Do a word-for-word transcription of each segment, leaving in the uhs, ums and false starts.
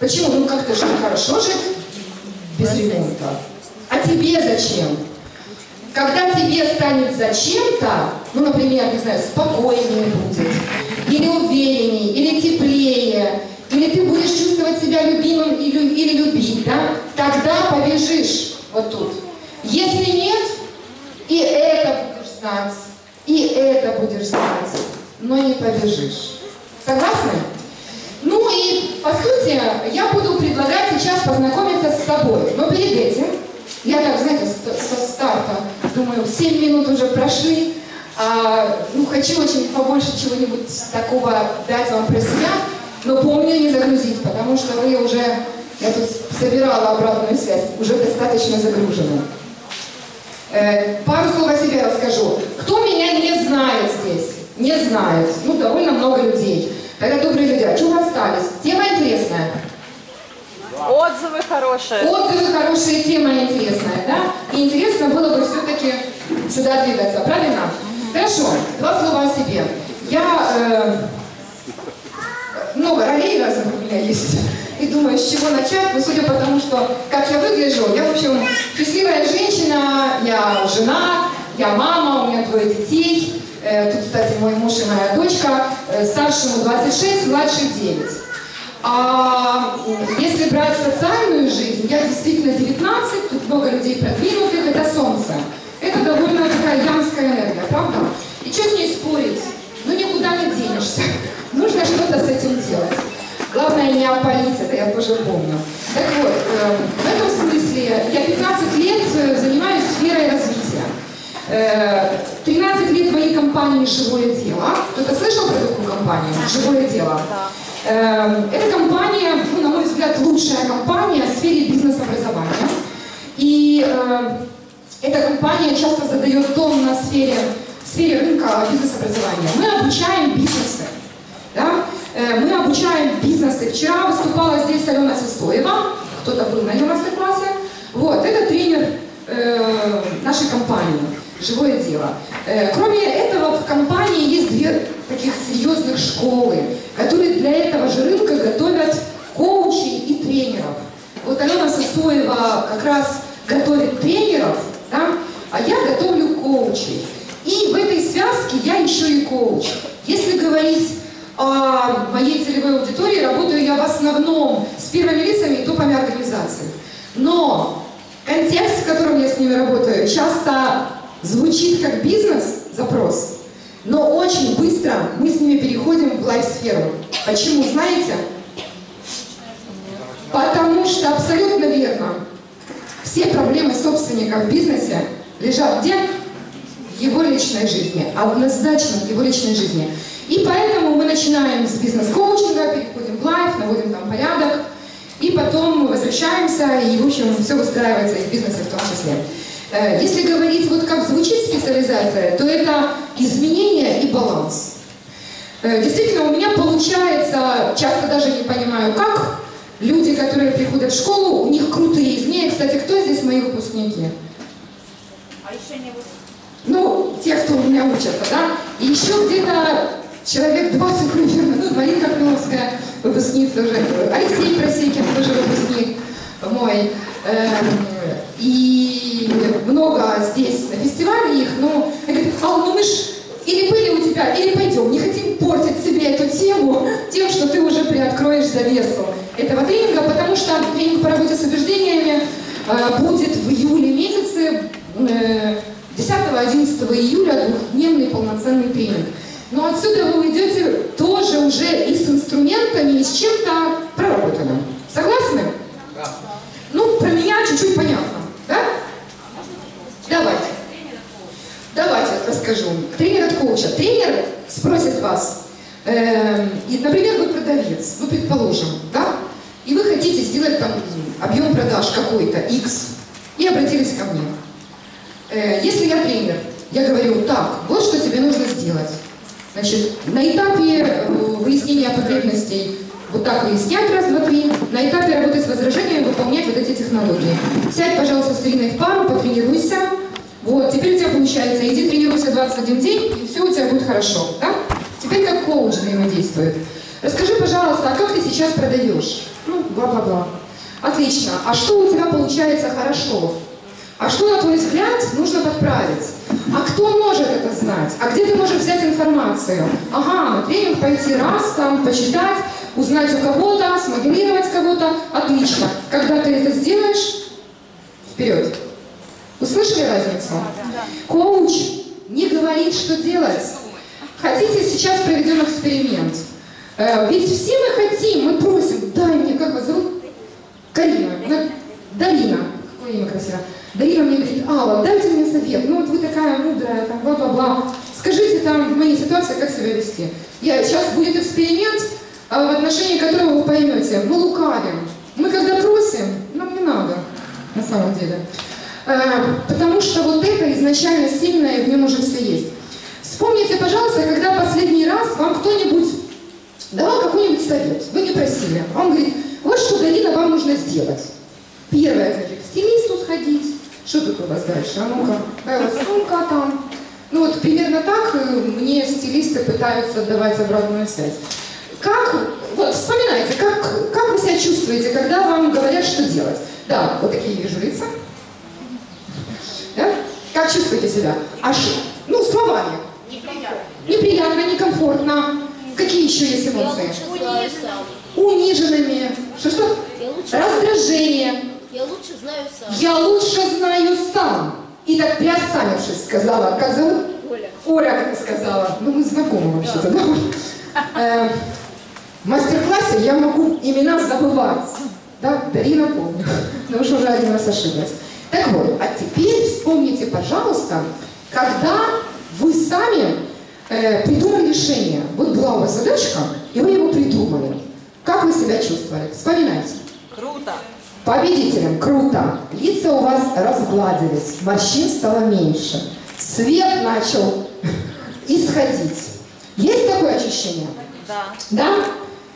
Почему? Ну как-то же хорошо жить без ремонта. А тебе зачем? Когда тебе станет зачем-то, ну, например, не знаю, спокойнее будет, или увереннее, или теплее, или ты будешь чувствовать себя любимым или, или любить, да, тогда побежишь вот тут. Если нет, и это будешь знать, и это будешь знать, но не побежишь. Согласны? Ну и, по сути, я буду предлагать сейчас познакомиться с собой, но перед этим... Я так, знаете, со старта, думаю, семь минут уже прошли, а, ну, хочу очень побольше чего-нибудь такого дать вам про себя, но помню не загрузить, потому что вы уже, я тут собирала обратную связь, уже достаточно загружена. Э, пару слов о себе расскажу. Кто меня не знает здесь? Не знает. Ну, довольно много людей. Тогда добрые люди, а чего остались? Тема интересная. Отзывы хорошие. Отзывы хорошие, тема интересная, да? И интересно было бы все-таки сюда двигаться, правильно? Хорошо, два слова о себе. Я, э, много ролей разных у меня есть, и думаю, с чего начать, но судя по тому, что как я выгляжу, я, в общем, счастливая женщина, я жена, я мама, у меня двое детей, э, тут, кстати, мой муж и моя дочка, э, старшему двадцать шесть, младшей девять. А если брать социальную жизнь, я действительно девятнадцать, тут много людей продвинутых, это солнце. Это довольно такая ямская энергия, правда? И что с ней спорить? Ну никуда не денешься. Нужно что-то с этим делать. Главное не опалить, это я тоже помню. Так вот, в этом смысле я пятнадцать лет занимаюсь сферой развития. тринадцать лет моей компании «Живое дело». Кто-то слышал про такую компанию? «Живое дело». Эта компания, ну, на мой взгляд, лучшая компания в сфере бизнес-образования. И э, эта компания часто задает тон на сфере, в сфере рынка бизнес-образования. Мы обучаем бизнесы. Да? Э, мы обучаем бизнесы. Вчера выступала здесь Алена Состоева, кто-то был на ее мастер-классе. Вот, это тренер э, нашей компании «Живое дело». Э, кроме этого, в компании есть две таких серьезных школы, которые для этого же рынка готовят коучей и тренеров. Вот Алена Состоева как раз готовит тренеров, да? А я готовлю коучей. И в этой связке я еще и коуч. Если говорить о моей целевой аудитории, работаю я в основном с первыми лицами и топами организаций. Но контекст, в котором я с ними работаю, часто звучит как бизнес-запрос. Но очень быстро мы с ними переходим в лайф-сферу. Почему, знаете? Потому что, абсолютно верно, все проблемы собственника в бизнесе лежат где? В его личной жизни, однозначно в его личной жизни. И поэтому мы начинаем с бизнес-коучинга, переходим в лайф, наводим там порядок, и потом возвращаемся, и, в общем, все выстраивается и в бизнесе в том числе. Если говорить, вот как звучит специализация, то это изменение и баланс. Действительно, у меня получается, часто даже не понимаю как, люди, которые приходят в школу, у них крутые изменения. Кстати, кто здесь мои выпускники? А еще не выпускники. Ну, те, кто у меня учатся, да? И еще где-то человек двадцать, примерно, ну, Марина Клиновская, выпускница уже, Алексей Просекин тоже выпускник мой. И много здесь на фестивале их, но я говорю, а ну мы ж или были у тебя, или пойдем, не хотим портить себе эту тему тем, что ты уже приоткроешь завесу этого тренинга, потому что тренинг по работе с убеждениями э, будет в июле месяце, э, десятого-одиннадцатого июля, двухдневный полноценный тренинг. Но отсюда вы уйдете тоже уже и с инструментами, и с чем-то проработанным. Согласны? Да. Ну, про меня чуть-чуть понятно, да? Давайте. Давайте расскажу. Тренер от коуча. Тренер спросит вас, э, и, например, вы продавец, ну, предположим, да? И вы хотите сделать там объем продаж какой-то, X, и обратились ко мне. Э, если я тренер, я говорю, так, вот что тебе нужно сделать. Значит, на этапе выяснения потребностей вот так выяснять, раз, два, три. На этапе работы с возражениями выполнять вот эти технологии. Сядь, пожалуйста, с Ириной в пару, потренируйся. Вот, теперь у тебя получается. Иди тренируйся двадцать один день, и все у тебя будет хорошо, да? Теперь как коуч взаимодействует. Расскажи, пожалуйста, а как ты сейчас продаешь? Ну, бла-бла-бла. Отлично. А что у тебя получается хорошо? А что, на твой взгляд, нужно подправить? А кто может это знать? А где ты можешь взять информацию? Ага, на тренинг пойти раз, там, почитать, узнать у кого-то, смоделировать кого-то. Отлично. Когда ты это сделаешь, вперед. Услышали разницу? Коуч не говорит, что делать. Хотите, сейчас проведем эксперимент. Ведь все мы хотим, мы просим, дай мне, как вас зовут? Карина. Дарина. Какое имя красивое. Дарина мне говорит: Алла, дайте мне совет, ну вот вы такая мудрая, там, бла-бла-бла. Скажите там в моей ситуации, как себя вести. Я, сейчас будет эксперимент, в отношении которого вы поймете, мы лукавим. Мы когда просим, нам не надо, на самом деле. Потому что вот это изначально сильное, в нем уже все есть. Вспомните, пожалуйста, когда последний раз вам кто-нибудь давал какой-нибудь совет, вы не просили. Он говорит: вот что, Дарина, вам нужно сделать. Первое, значит, к стилисту сходить. Что тут у вас дальше? А ну-ка, э, вот сумка там. Ну вот примерно так мне стилисты пытаются давать обратную связь. Как, вот вспоминайте, как, как вы себя чувствуете, когда вам говорят, что делать? Да, вот такие вижу лица. Да? Как чувствуете себя? Аж, ну, словами. Неприятно. Неприятно, некомфортно. Какие еще есть эмоции? Униженными. Что-что? Раздражение. Я лучше знаю сам. Я лучше знаю сам. И так приосанившись сказала. Как зовут? Оля. Оля, как ты сказала. Ну, мы знакомы вообще-то, да? В мастер-классе я могу имена забывать. Да, Дарина помню. Потому что уже один раз ошиблась. Так вот, а теперь вспомните, пожалуйста, когда вы сами э, придумали решение. Вот была у вас задачка, и вы его придумали. Как вы себя чувствовали? Вспоминайте. Круто. Победителям круто. Лица у вас разгладились, морщин стало меньше. Свет начал исходить. Есть такое ощущение? Да. Да?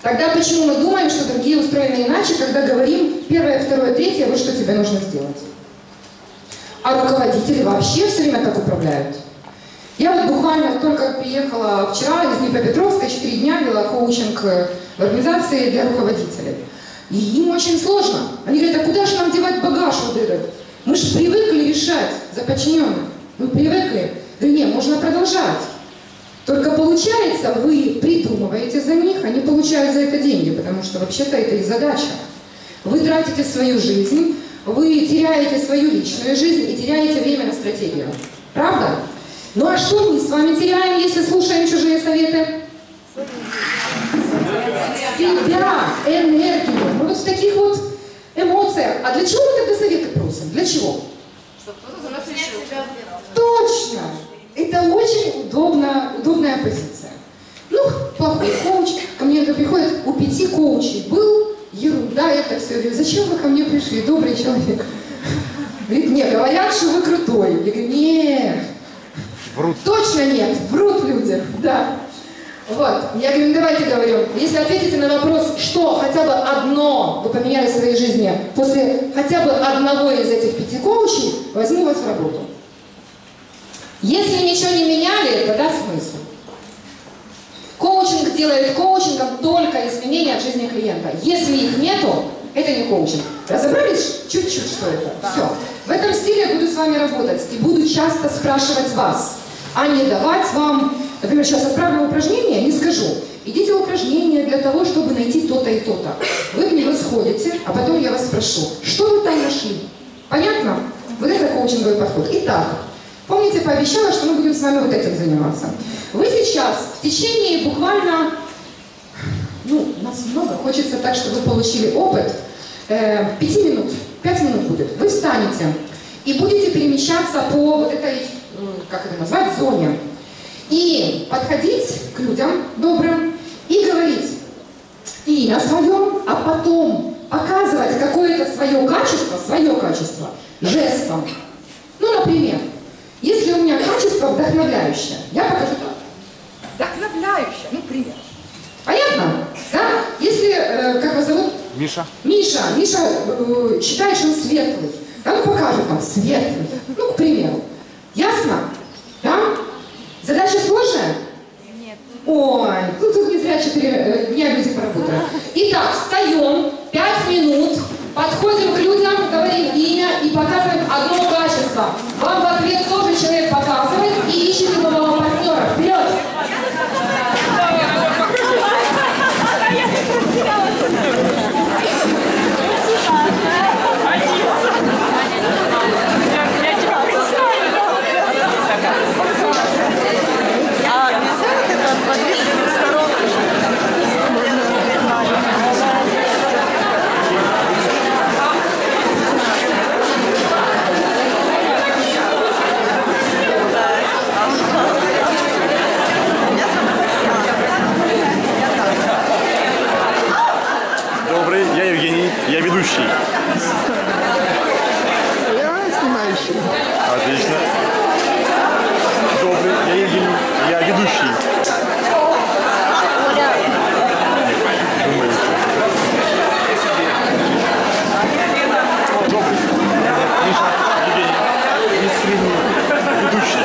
Тогда почему мы думаем, что другие устроены иначе, когда говорим первое, второе, третье, вот что тебе нужно сделать? А руководители вообще все время так управляют. Я вот буквально только приехала вчера из Днепропетровска, четыре дня вела коучинг в организации для руководителей. И им очень сложно. Они говорят: а куда же нам девать багаж вот этот? Мы же привыкли решать за подчиненных. Мы привыкли. Да не, можно продолжать. Только получается, вы придумываете за них, они получают за это деньги, потому что вообще-то это их задача. Вы тратите свою жизнь, вы теряете свою личную жизнь и теряете время на стратегию. Правда? Ну а что мы с вами теряем, если слушаем чужие советы? Себя, энергию. Мы вот в таких вот эмоциях. А для чего мы тогда советы просим? Для чего? Чтобы кто-то за нас решил. Точно! Это очень удобно, удобная позиция. Ну, плохой коуч. Ко мне это приходит, у пяти коучей был, ерунда это все. Я говорю: зачем вы ко мне пришли, добрый человек? Говорит: не, говорят, что вы крутой. Я говорю: нет. Врут. Точно нет, врут люди, да. Вот, я говорю: ну давайте говорю, если ответите на вопрос, что хотя бы одно вы поменяли в своей жизни, после хотя бы одного из этих пяти коучей, возьму вас в работу. Если ничего не меняли, тогда смысл. Коучинг делает коучингом только изменения от жизни клиента. Если их нету, это не коучинг. Разобрались чуть-чуть, что это? Да. Все. В этом стиле я буду с вами работать и буду часто спрашивать вас, а не давать вам, например, сейчас отправлю упражнение, не скажу. Идите в упражнение для того, чтобы найти то-то и то-то. Вы в него сходите, а потом я вас спрошу, что вы там нашли? Понятно? Вот это коучинговый подход. Итак, помните, пообещала, что мы будем с вами вот этим заниматься. Вы сейчас в течение буквально, ну, нас много, хочется так, чтобы вы получили опыт, э, пять минут. пять минут будет. Вы встанете и будете перемещаться по вот этой, как это назвать, зоне. И подходить к людям добрым и говорить и о своем, а потом показывать какое-то свое качество, свое качество жестом. Ну, например, если у меня качество вдохновляющее, я покажу так. Вдохновляющее, ну, пример. Понятно? Да? Если, э, как вас зовут? Миша. Миша, Миша, э, считаешь, он светлый. Да, ну покажет вам светлый. Ну, к примеру. Ясно? Да? Задача сложная? Нет. Ой, ну тут не зря четыре дня люди поработали. Итак, встаем. пять минут, подходим к людям, говорим имя и показываем одно качество. Вам в ответ тоже человек показывает и ищите нового партнера. Вперед! Я ведущий. Я снимающий. Отлично. Добрый. Я Евгений. Я ведущий. Добрый. Евгений. Евгений. Ведущий.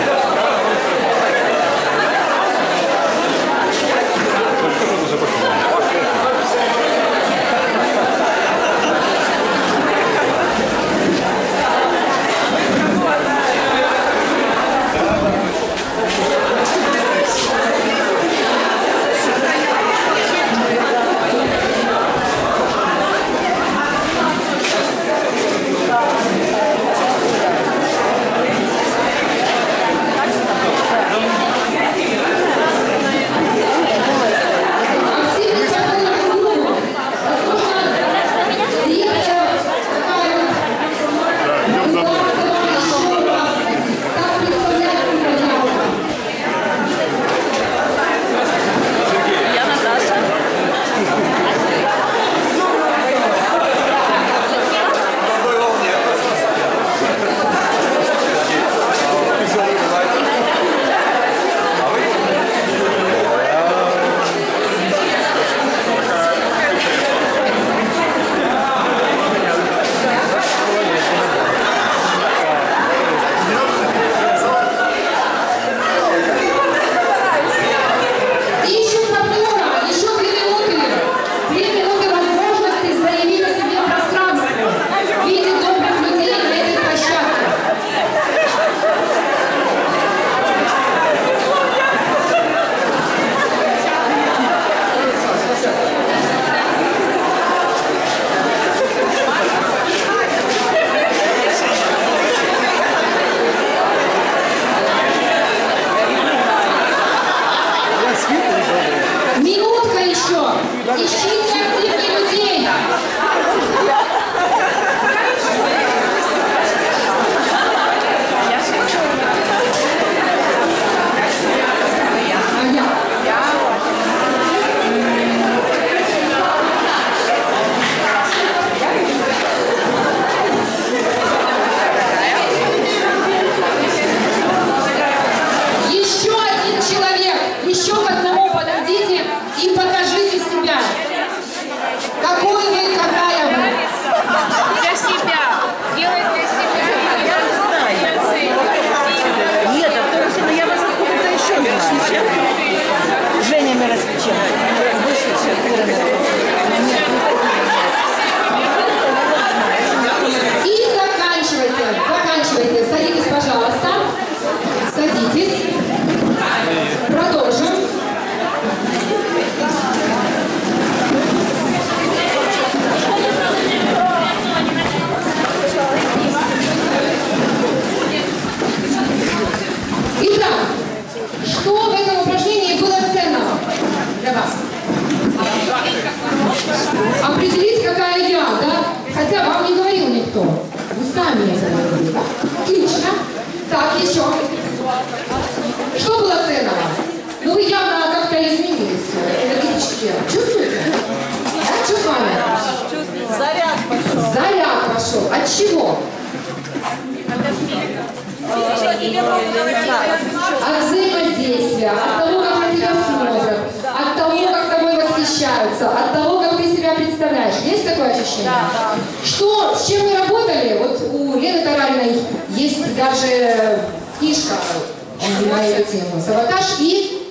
Саботаж и,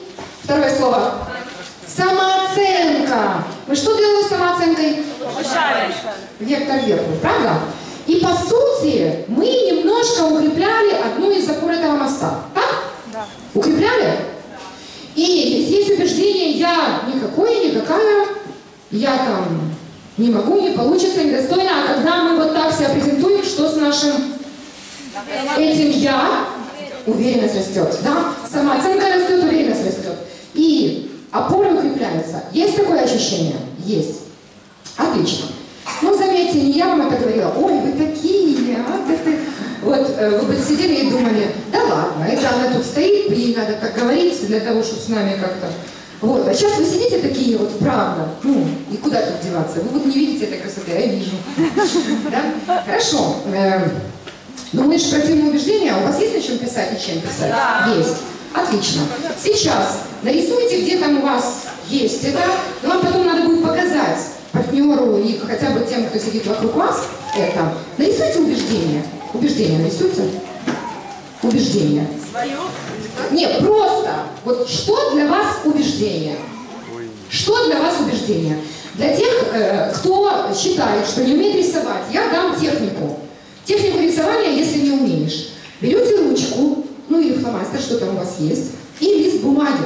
второе слово, самооценка. Мы что делали с самооценкой? Повышали. Вектор вверх, правда? И по сути мы немножко укрепляли одну из опор этого моста. Так? Да. Укрепляли? Да. И здесь убеждение «я никакое, никакая, я там не могу, не получится, недостойно». А когда мы вот так себя презентуем, что с нашим этим «я»? Уверенность растет, да? Самооценка растет, уверенность растет. И опоры укрепляются. Есть такое ощущение? Есть. Отлично. Ну, заметьте, не я вам это говорила. Ой, вы такие, а? Да ты... Вот э, вы бы сидели и думали, да ладно, это она тут стоит, и надо так говорить для того, чтобы с нами как-то... Вот, а сейчас вы сидите такие вот, правда, ну, и куда тут деваться? Вы вот не видите этой красоты, я вижу. Да? Хорошо. Думаешь, противные убеждения, у вас есть на чем писать и чем писать? Да. Есть. Отлично. Сейчас нарисуйте, где там у вас есть это, но вам потом надо будет показать партнеру и хотя бы тем, кто сидит вокруг вас, это. Нарисуйте убеждения. Убеждения нарисуйте. Убеждения. Свое? Нет, просто. Вот что для вас убеждение? Что для вас убеждение? Для тех, кто считает, что не умеет рисовать, я дам технику. Технику рисования, если не умеешь. Берете ручку, ну или фломастер, что там у вас есть, и лист бумаги.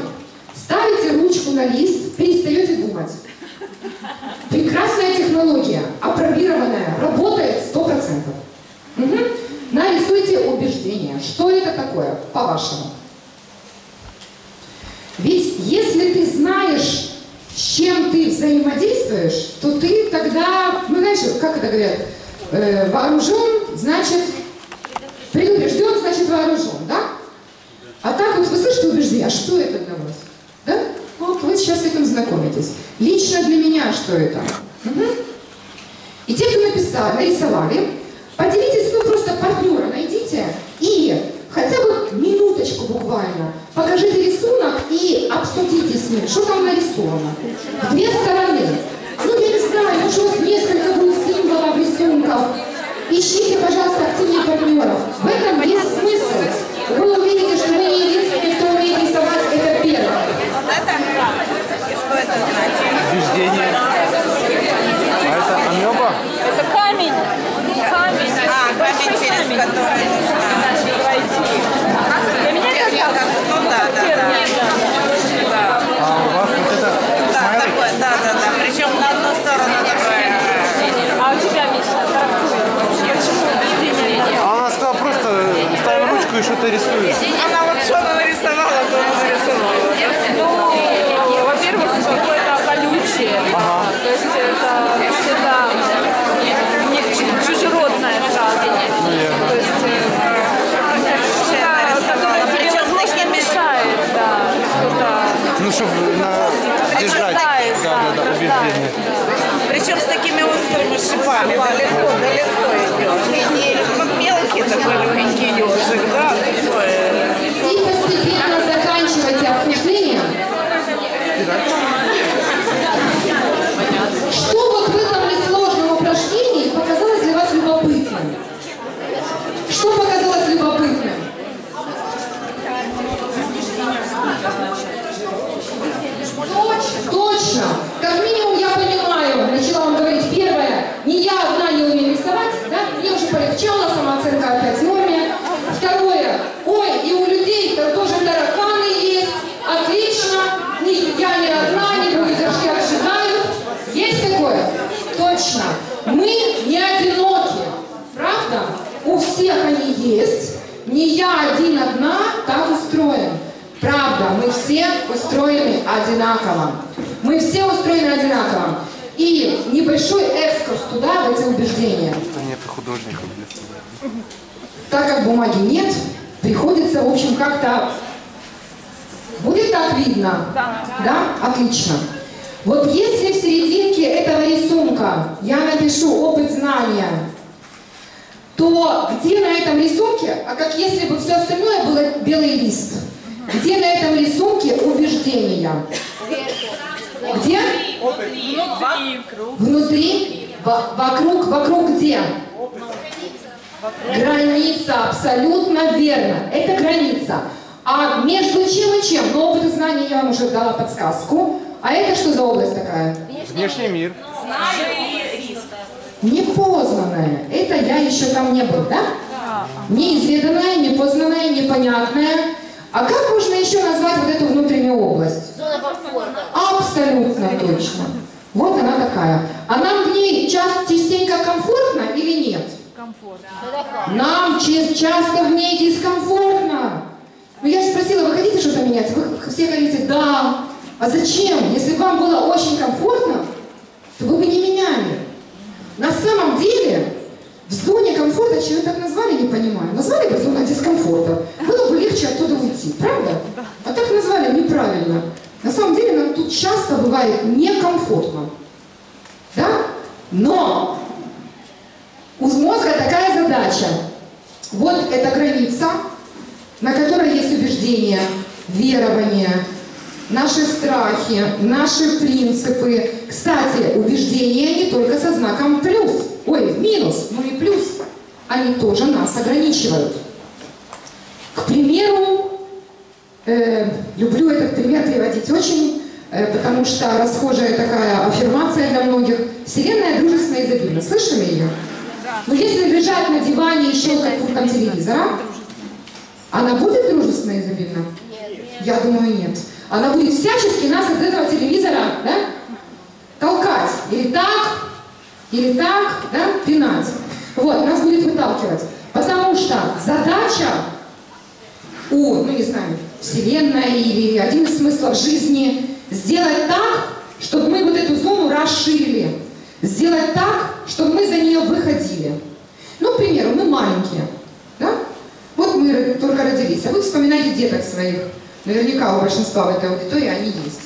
Ставите ручку на лист, перестаете думать. Прекрасная технология, апробированная, работает сто процентов. Угу. Нарисуйте убеждение. Что это такое, по-вашему? Ведь если ты знаешь, с чем ты взаимодействуешь, то ты тогда, ну знаешь, как это говорят, э, вооружен, значит, предупрежден, значит вооружен, да? А так вот вы слышите убеждение, а что это для вас? Да? Вот вы сейчас с этим знакомитесь. Лично для меня что это? Угу. И те, кто написали, нарисовали, поделитесь, ну просто партнера найдите и хотя бы минуточку буквально покажите рисунок и обсудите с ним, что там нарисовано. В две стороны. Ну я не знаю, может несколько будет символов, рисунков. Ищите, пожалуйста, активных партнеров. В этом есть смысл. Вы увидите, что вы не единственные, кто умеет рисовать, это первое. Убеждение. А это амеба? Это камень. Камень. А, камень, через который нужно пройти. Для меня это как, ну да, да, да. А у вас вот это смайлик? Да, да, да. Причем на одну сторону такое. А у тебя, Миша, как? А она сказала, просто ставим ручку и что-то рисуем. Она вот что-то нарисовала, то она нарисовала. Ну, во-первых, какое-то колючее. Ага. То есть это всегда чужеродная фраза. Ну, yeah. То есть она превозможно мешает, да, что-то. Ну, чтобы держать, да, да, да, убеждение. Причем с такими острыми шипами, далеко, далеко идет. Мелкий такой маленький ежик, да? И постепенно заканчивайте обсуждение. Что вот в этом несложном упражнении показалось для вас любопытным? Что показалось любопытным? Точно, точно. Как минимум я понимаю, начала вам говорить первое, не я одна не умею рисовать, да? Мне уже полегчало, самооценка опять в норме. Второе, ой, и у людей тоже тараканы есть, отлично, я не одна, не буду держки обжигают. Есть такое? Точно. Мы не одиноки, правда? У всех они есть, не я один одна, так устроен. Правда, мы все устроены одинаково. Мы все устроены одинаково. И небольшой экскурс туда, в эти убеждения. А нет художников. Так как бумаги нет, приходится, в общем, как-то... Будет так видно? Да. Да? Отлично. Вот если в серединке этого рисунка я напишу опыт знания, то где на этом рисунке, а как если бы все остальное было белый лист, где на этом рисунке убеждения? Где? Внутри. Вокруг. Вокруг где? Граница. Абсолютно верно. Это граница. А между чем и чем? Но опыт и знания я вам уже дала подсказку. А это что за область такая? Внешний мир. Знаю и риск. Непознанное. Это я еще там не был, да? Да. Неизведанное, непознанное, непонятное. А как можно еще назвать вот эту внутреннюю область? Зона комфорта. Абсолютно точно. Вот она такая. А нам в ней частенько комфортно или нет? Комфортно. Нам часто в ней дискомфортно. Ну я же спросила, вы хотите что-то менять? Вы все говорите «да». А зачем? Если бы вам было очень комфортно, то вы бы не меняли. На самом деле, в зоне комфорта, чего так назвали, не понимаю. Назвали бы зона дискомфорта. Было бы легче оттуда уйти, правда? А так назвали неправильно. На самом деле нам тут часто бывает некомфортно. Да? Но у мозга такая задача. Вот эта граница, на которой есть убеждения, верования, наши страхи, наши принципы. Кстати, убеждения не только со знаком плюс, ой, минус, ну и плюс. Они тоже нас ограничивают. К примеру, э, люблю этот пример приводить очень, э, потому что расхожая такая аффирмация для многих. Вселенная дружественно и изобильна. Слышали ее? Но если лежать на диване и щелкать пультом телевизора, она будет дружественно и изобильна? Я думаю, нет. Она будет всячески нас от этого телевизора, да, толкать. Или так, или так, да, пинать. Вот, нас будет выталкивать. Потому что задача у, ну не знаю, Вселенной или один из смыслов жизни сделать так, чтобы мы вот эту зону расширили. Сделать так, чтобы мы за нее выходили. Ну, к примеру, мы маленькие, да? Вот мы только родились, а вы вспоминаете деток своих. Наверняка у большинства в этой аудитории они есть.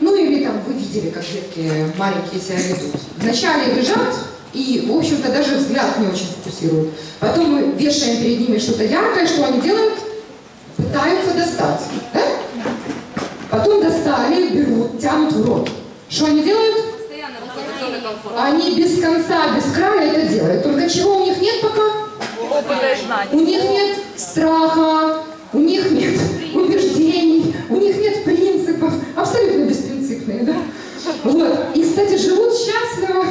Ну или там вы видели, как детки маленькие себя ведут. Вначале лежат и, в общем-то, даже взгляд не очень фокусируют. Потом мы вешаем перед ними что-то яркое, что они делают? Пытаются достать. Да? Потом достали, берут, тянут в рот. Что они делают? Они без конца, без края это делают. Только чего у них нет пока? Опыта и знаний. У них нет страха, у них нет убеждений, у них нет принципов, абсолютно беспринципные, да? Вот. И, кстати, живут счастливо,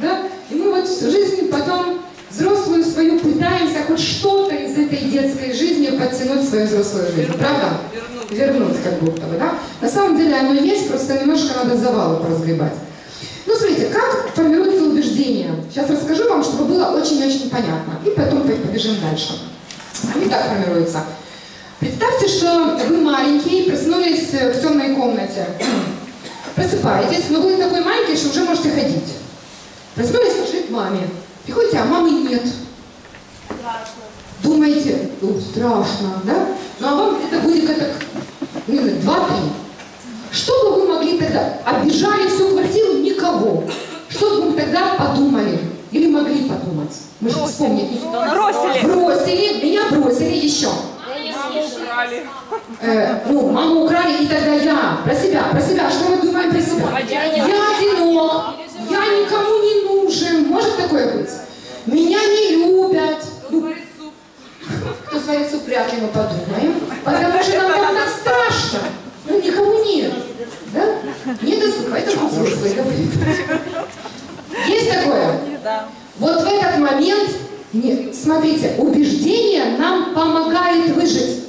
да? И мы вот всю жизнь потом взрослую свою пытаемся хоть что-то из этой детской жизни подтянуть в свою взрослую жизнь, вернуть, правда? Вернуть. Вернуть как будто бы, да? На самом деле оно есть, просто немножко надо завалы поразгребать. Ну, смотрите, как формируются убеждения. Сейчас расскажу вам, чтобы было очень-очень понятно. И потом побежим дальше. Они так формируются. Представьте, что вы маленький, проснулись в темной комнате. Просыпаетесь, но вы такой маленький, что уже можете ходить. Проснулись, пошли к маме. Приходите, а мамы нет. Страшно. Думаете, ну, страшно, да? Ну, а вам это будет как два-три. Что бы вы могли тогда? Обижали всю квартиру? Никого. Что бы вы тогда подумали? Или могли подумать? Мы же вспомним. Бросили. Бросили. Меня бросили еще. Э, ну, маму украли, и тогда я. Про себя, про себя. Что мы думаем про себя? Я одинок. Я никому не нужен. Может такое быть? Меня не любят. Кто сварит суп, вряд ли мы подумаем. Потому что нам там так страшно. Ну, никому нет. Да? Не досуха. Это взрослые говорит. Есть такое? Вот в этот момент, нет, смотрите, убеждение нам помогает выжить.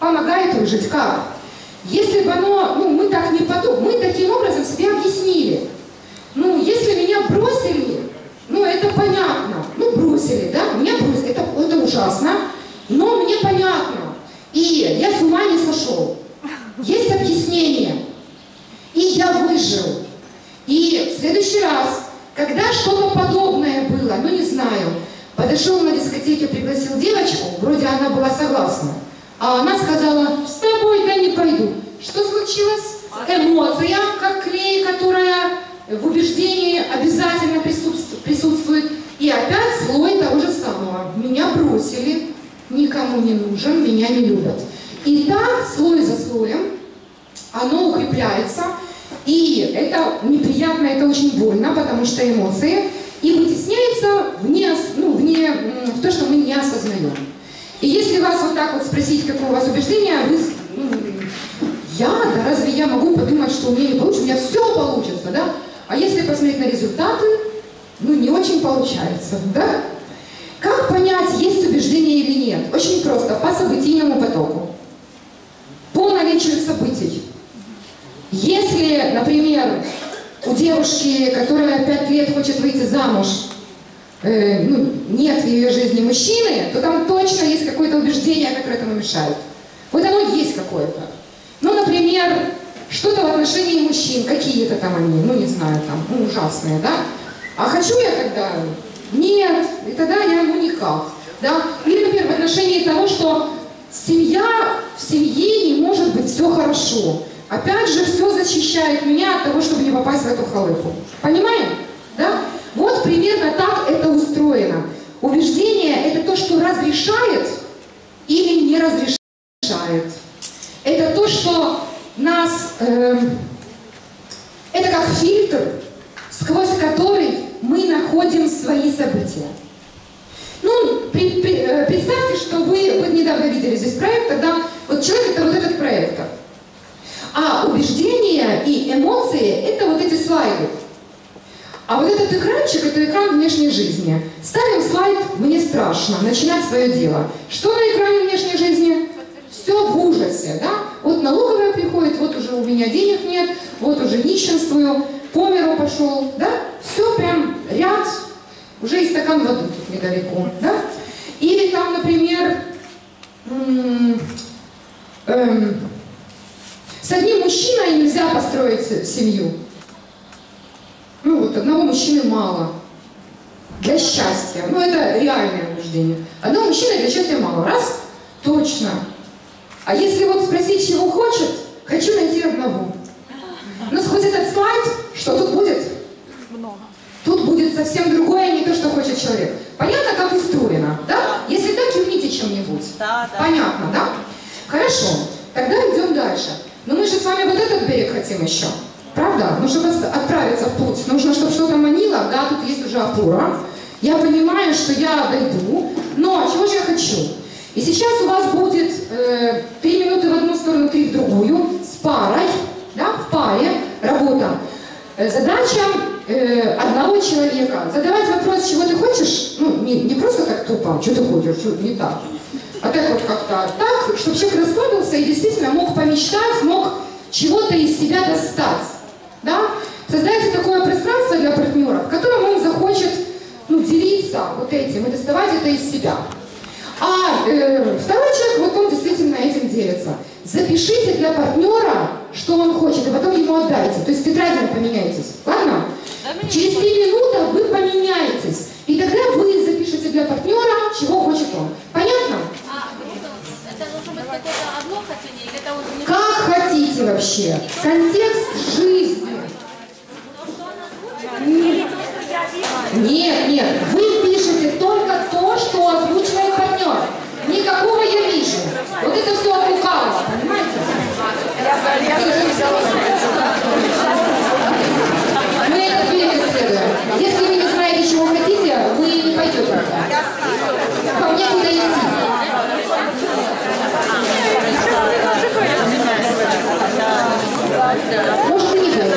Помогает выжить. Как? Если бы оно, ну, мы так не подумали, мы таким образом себе объяснили. Ну, если меня бросили, ну, это понятно. Ну, бросили, да? Меня бросили, это, это ужасно, но мне понятно. И я с ума не сошел. Есть объяснение. И я выжил. И в следующий раз, когда что-то подобное было, ну, не знаю, подошел на дискотеке, пригласил девочку, вроде она была согласна. А она сказала, с тобой да не пойду. Что случилось? Эмоция, как клей, которая в убеждении обязательно присутствует. И опять слой того же самого. Меня бросили, никому не нужен, меня не любят. И так, слой за слоем, оно укрепляется. И это неприятно, это очень больно, потому что эмоции. И вытесняется вне, ну, вне, в то, что мы не осознаем. И если вас вот так вот спросить, какое у вас убеждение, вы, ну, я, да разве я могу подумать, что у меня не получится, у меня все получится, да? А если посмотреть на результаты, ну не очень получается, да? Как понять, есть убеждение или нет? Очень просто, по событийному потоку, по наличию событий. Если, например, у девушки, которая пять лет хочет выйти замуж, э, ну, нет в ее жизни мужчины, то там точно есть какое-то убеждение, которое этому мешает. Вот оно есть какое-то. Ну, например, что-то в отношении мужчин, какие-то там они, ну, не знаю, там, ну, ужасные, да? А хочу я тогда? Нет. И тогда я, ну, никак. Да? Или, например, в отношении того, что семья, в семье не может быть все хорошо. Опять же, все защищает меня от того, чтобы не попасть в эту халыпу. Понимаем? Да? Вот примерно так это устроено. Убеждение – это то, что разрешает или не разрешает. Это то, что нас… Э, это как фильтр, сквозь который мы находим свои события. Ну, при, при, представьте, что вы, вы недавно видели здесь проект, тогда вот человек – это вот этот проектор. А убеждения и эмоции – это вот эти слайды. А вот этот экранчик – это экран внешней жизни. Ставим слайд «Мне страшно начинать свое дело». Что на экране внешней жизни? Все в ужасе, да? Вот налоговая приходит, вот уже у меня денег нет, вот уже нищенствую, по миру пошел, да? Все прям ряд, уже и стакан воды тут недалеко, да? Или там, например, с одним мужчиной нельзя построить семью. Ну вот, одного мужчины мало. Для счастья. Ну это реальное убеждение. Одного мужчины для счастья мало. Раз, точно. А если вот спросить, чего хочет, хочу найти одного. Но сходит этот слайд, что тут будет? Много. Тут будет совсем другое, не то, что хочет человек. Понятно, как устроено, да? Если так, кивните чем-нибудь. Да, да. Понятно, да? Хорошо. Тогда идем дальше. Но мы же с вами вот этот берег хотим еще, правда? Ну, чтобы отправиться в путь, нужно, чтобы что-то манило, да, тут есть уже опора. Я понимаю, что я дойду, но чего же я хочу? И сейчас у вас будет э, три минуты в одну сторону, три в другую, с парой, да, в паре работа. Задача э, одного человека задавать вопрос, чего ты хочешь, ну, не, не просто так тупо, что ты хочешь, что не так. А так вот как-то так, чтобы человек расслабился и действительно мог помечтать, мог чего-то из себя достать. Да? Создайте такое пространство для партнера, в котором он захочет, ну, делиться вот этим и доставать это из себя. А э, второй человек, вот он действительно этим делится. Запишите для партнера, что он хочет, и потом ему отдайте. То есть тетрадью поменяйтесь, ладно? Через три минуты вы поменяетесь, и тогда вы запишите для партнера, чего хочет он. Понятно? Как хотите вообще? Контекст жизни. Нет, нет. Вы пишете только то, что озвучивает партнер. Никакого я вижу. Вот это все от лукавого, понимаете? Мы этот берег исследуем. Если вы не знаете, чего хотите, вы не пойдете. По мне куда идти. Может, и не дать.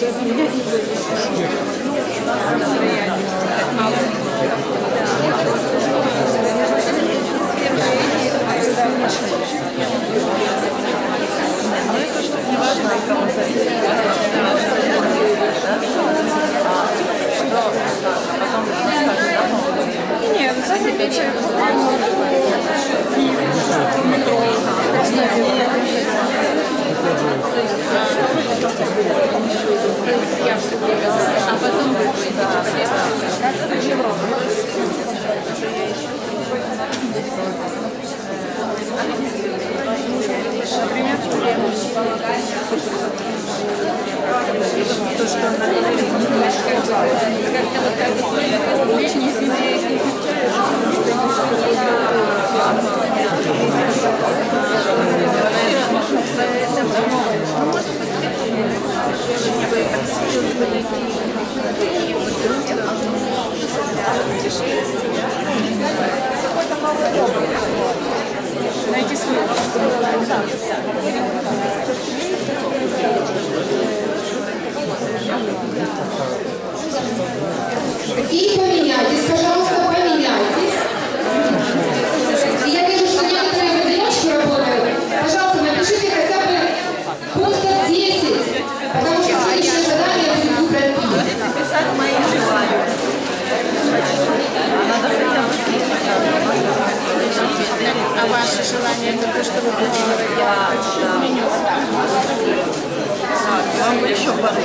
Нет, кстати, печаль. А потом вы выйдете то, что она найти свою. И поменяйтесь, пожалуйста, поменяйтесь. Я вижу, что некоторые в одиночке работают. Пожалуйста, напишите хотя бы пунктов десять, потому что следующее задание будет выбрать. Будете писать мои желания. Надо хотя бы писать. А ваше желание это то, что вы хотите? Я меню. Вам еще пару.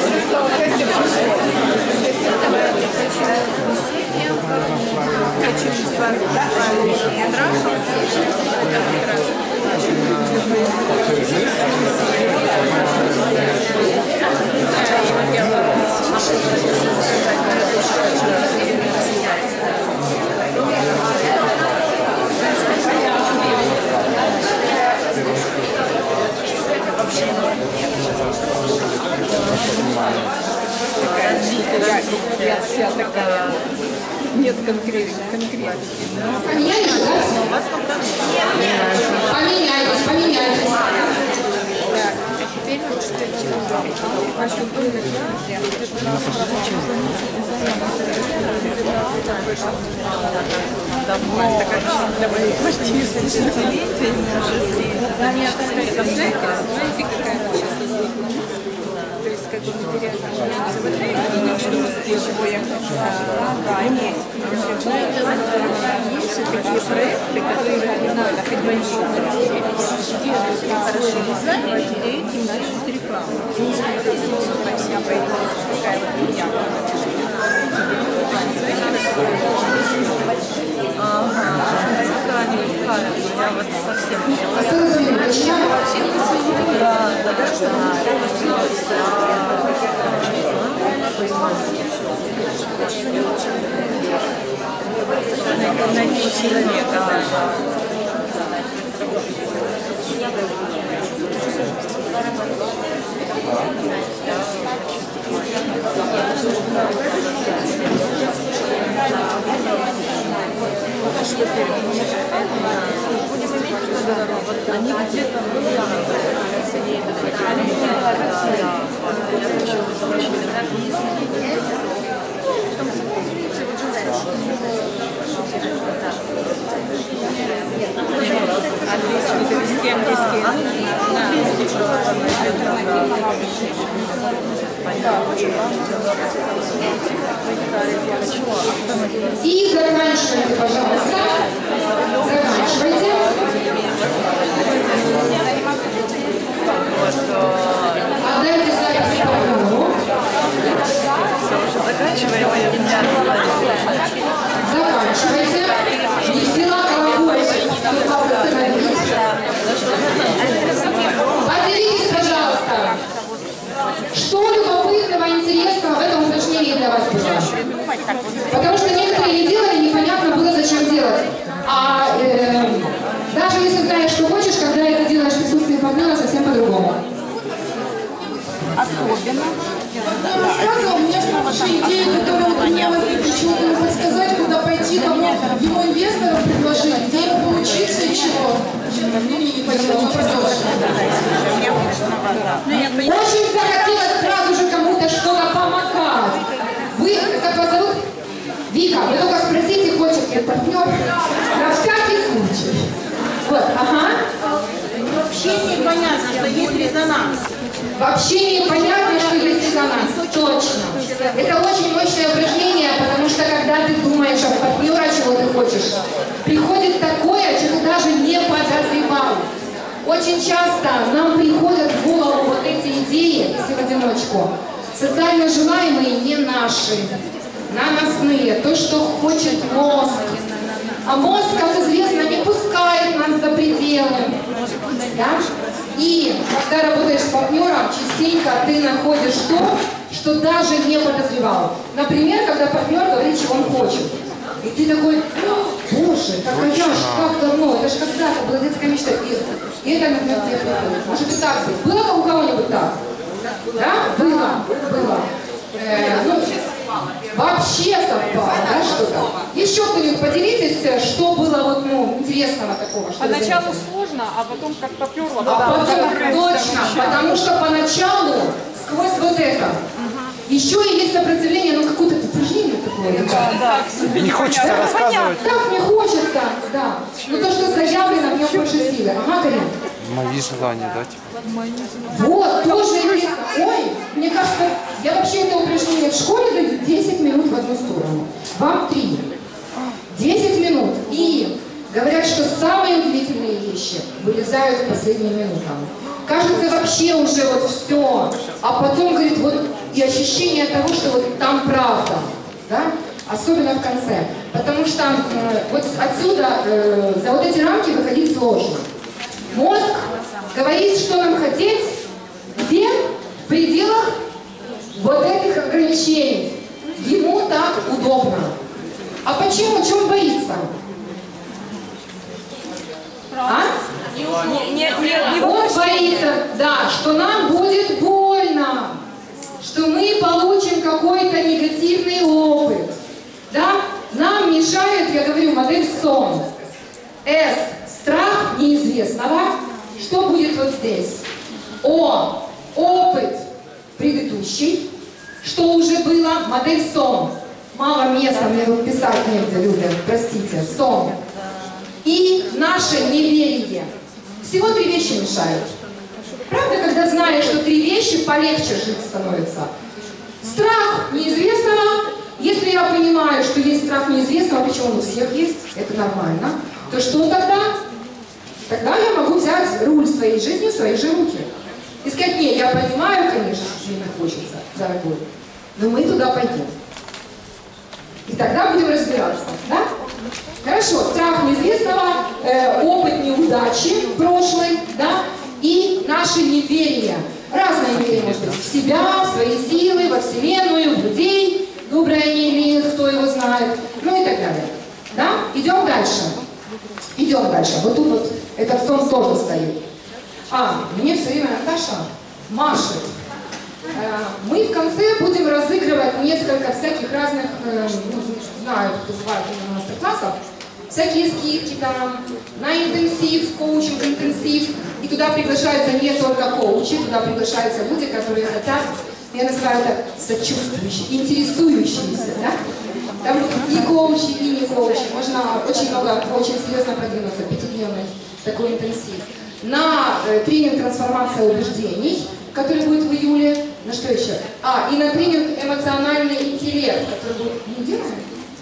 Я вся такая, нет конкретно, конкретно. Поменяйтесь, да? Поменяйтесь, поменяйтесь. Так, а теперь вот что я как бы материально чего я хочу. А, нет. Есть такие проекты, которые надо хоть бы еще хорошо дизайн, потереть им дальше рекламу. Я поэтому такая вот меня. Я вот совсем они где-то и заканчивайте, пожалуйста. Заканчивайте. Отдайте запись по кругу. Заканчивайте. Не взяла головой, чтобы остановить. Поделитесь, пожалуйста, что любопытного, интересного в этом уточнении для вас было. Потому что некоторые не делали, непонятно было, зачем делать. А э, даже если знаешь, что хочешь, когда это делаешь в присутствии партнера, совсем по-другому. Особенно. Сразу у меня хорошая идея, которая у меня возникла, чего-то подсказать, куда пойти, кому его инвесторам предложить, где ему поучиться и чего. Очень захотелось сразу же кому-то что-то Миша, вы только спросите, хочет ли партнер. На всякий случай. Вот, ага. Вообще непонятно, что есть резонанс. Вообще непонятно, что есть резонанс. Точно. Это очень мощное упражнение, потому что когда ты думаешь о партнере, чего ты хочешь, приходит такое, чего ты даже не подозревал. Очень часто нам приходят в голову вот эти идеи, если в одиночку, социально желаемые не наши, наносные, то, что хочет мозг. А мозг, как известно, не пускает нас за пределы. Да? И когда работаешь с партнером, частенько ты находишь то, что даже не подозревал. Например, когда партнер говорит, чего он хочет. И ты такой, боже, какая же, как давно, это же когда-то была детская мечта. И это, например, тебе приходит. Может и так быть. Было у кого-нибудь так? Да? Было. Было. Э, ну, вообще совпало, да, что-то. Еще кто-нибудь поделитесь, что было вот, ну, интересного такого? Что поначалу сложно, а потом как поперло. А потом, точно, потому что поначалу сквозь вот это. Еще и есть сопротивление, ну, какое-то упражнение такое. Да, да, да. Не хочется да, рассказывать. Так, не хочется, да. Но то, что заявлено, в нем больше силы. Ага, Карин. Мои желания, да, типа. Вот, тоже интересно. Ой, мне кажется, я вообще это упражнение в школе даю десять минут в одну сторону. Вам три. десять минут. И говорят, что самые удивительные вещи вылезают в последние минуты. Кажется, вообще уже вот все. А потом, говорит, вот и ощущение того, что вот там правда. Да? Особенно в конце. Потому что э, вот отсюда, э, за вот эти рамки выходить сложно. Мозг говорит, что нам хотеть, где? В пределах вот этих ограничений. Ему так удобно. А почему? Чего боится? А? Нет, нет, нет, он боится, да, что нам будет больно, что мы получим какой-то негативный опыт. Да? Нам мешает, я говорю, модель сон. С. Страх неизвестного. Что будет вот здесь? О. Опыт предыдущий. Что уже было? Модель сон. Мало места, мне тут писать негде, Люда, простите, сон. И наше неверие. Всего три вещи мешают. Правда, когда знаешь, что три вещи, полегче жить становится. Страх неизвестного. Если я понимаю, что есть страх неизвестного, почему он у всех есть, это нормально, то что тогда? Тогда я могу взять руль своей жизни в свои же руки. И сказать, не, я понимаю, конечно, что мне хочется, дорогой, но мы туда пойдем. И тогда будем разбираться, да? Хорошо, страх неизвестного, э, опыт неудачи прошлой, да, и наше неверие. Разное неверие может быть в себя, в свои силы, во Вселенную, в людей, доброе или кто его знает, ну и так далее. Да? Идем дальше. Идем дальше. Вот тут вот этот сон тоже стоит. А, мне все время Наташа машет. Э, мы в конце будем разыгрывать несколько всяких разных, э, ну, знаю, кто называет мастер-классов, всякие скидки там, на интенсив, коучинг, интенсив. И туда приглашаются не только коучи, туда приглашаются люди, которые хотят, я называю это сочувствующие, интересующиеся, да? Там и коучи, и не коучи. Можно очень много, очень серьезно продвинуться, пятидневный такой интенсив. На э, тренинг «Трансформация убеждений», который будет в июле. На что еще? А, и на тренинг «Эмоциональный интеллект», который будет неделю.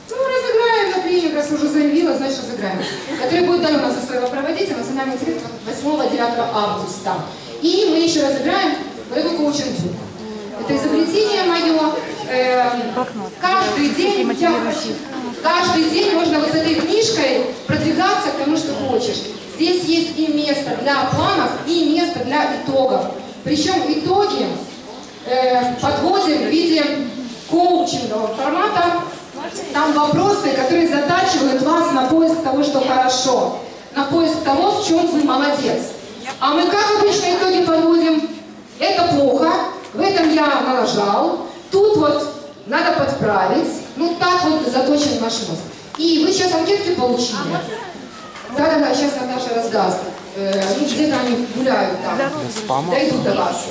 Ну, разыграем на тренинг, раз уже заявила, значит, разыграем. Который будет Алена Соева проводить, эмоциональный интеллект восьмого-девятого августа. И мы еще разыграем Борегу Коучинцу. Это изобретение мое. Эм, каждый день я хочу. Каждый день можно вот с этой книжкой продвигаться к тому, что хочешь. Здесь есть и место для планов, и место для итогов. Причем итоги э, подводим в виде коучингового формата. Там вопросы, которые затачивают вас на поиск того, что хорошо. На поиск того, в чем вы молодец. А мы как обычно итоги подводим? Это плохо, в этом я налажал. Тут вот надо подправить. Ну так вот заточен наш мозг. И вы сейчас анкетки получили. Да-да-да, сейчас Наташа раздаст. Ну, где-то они гуляют там, дойдут до вас.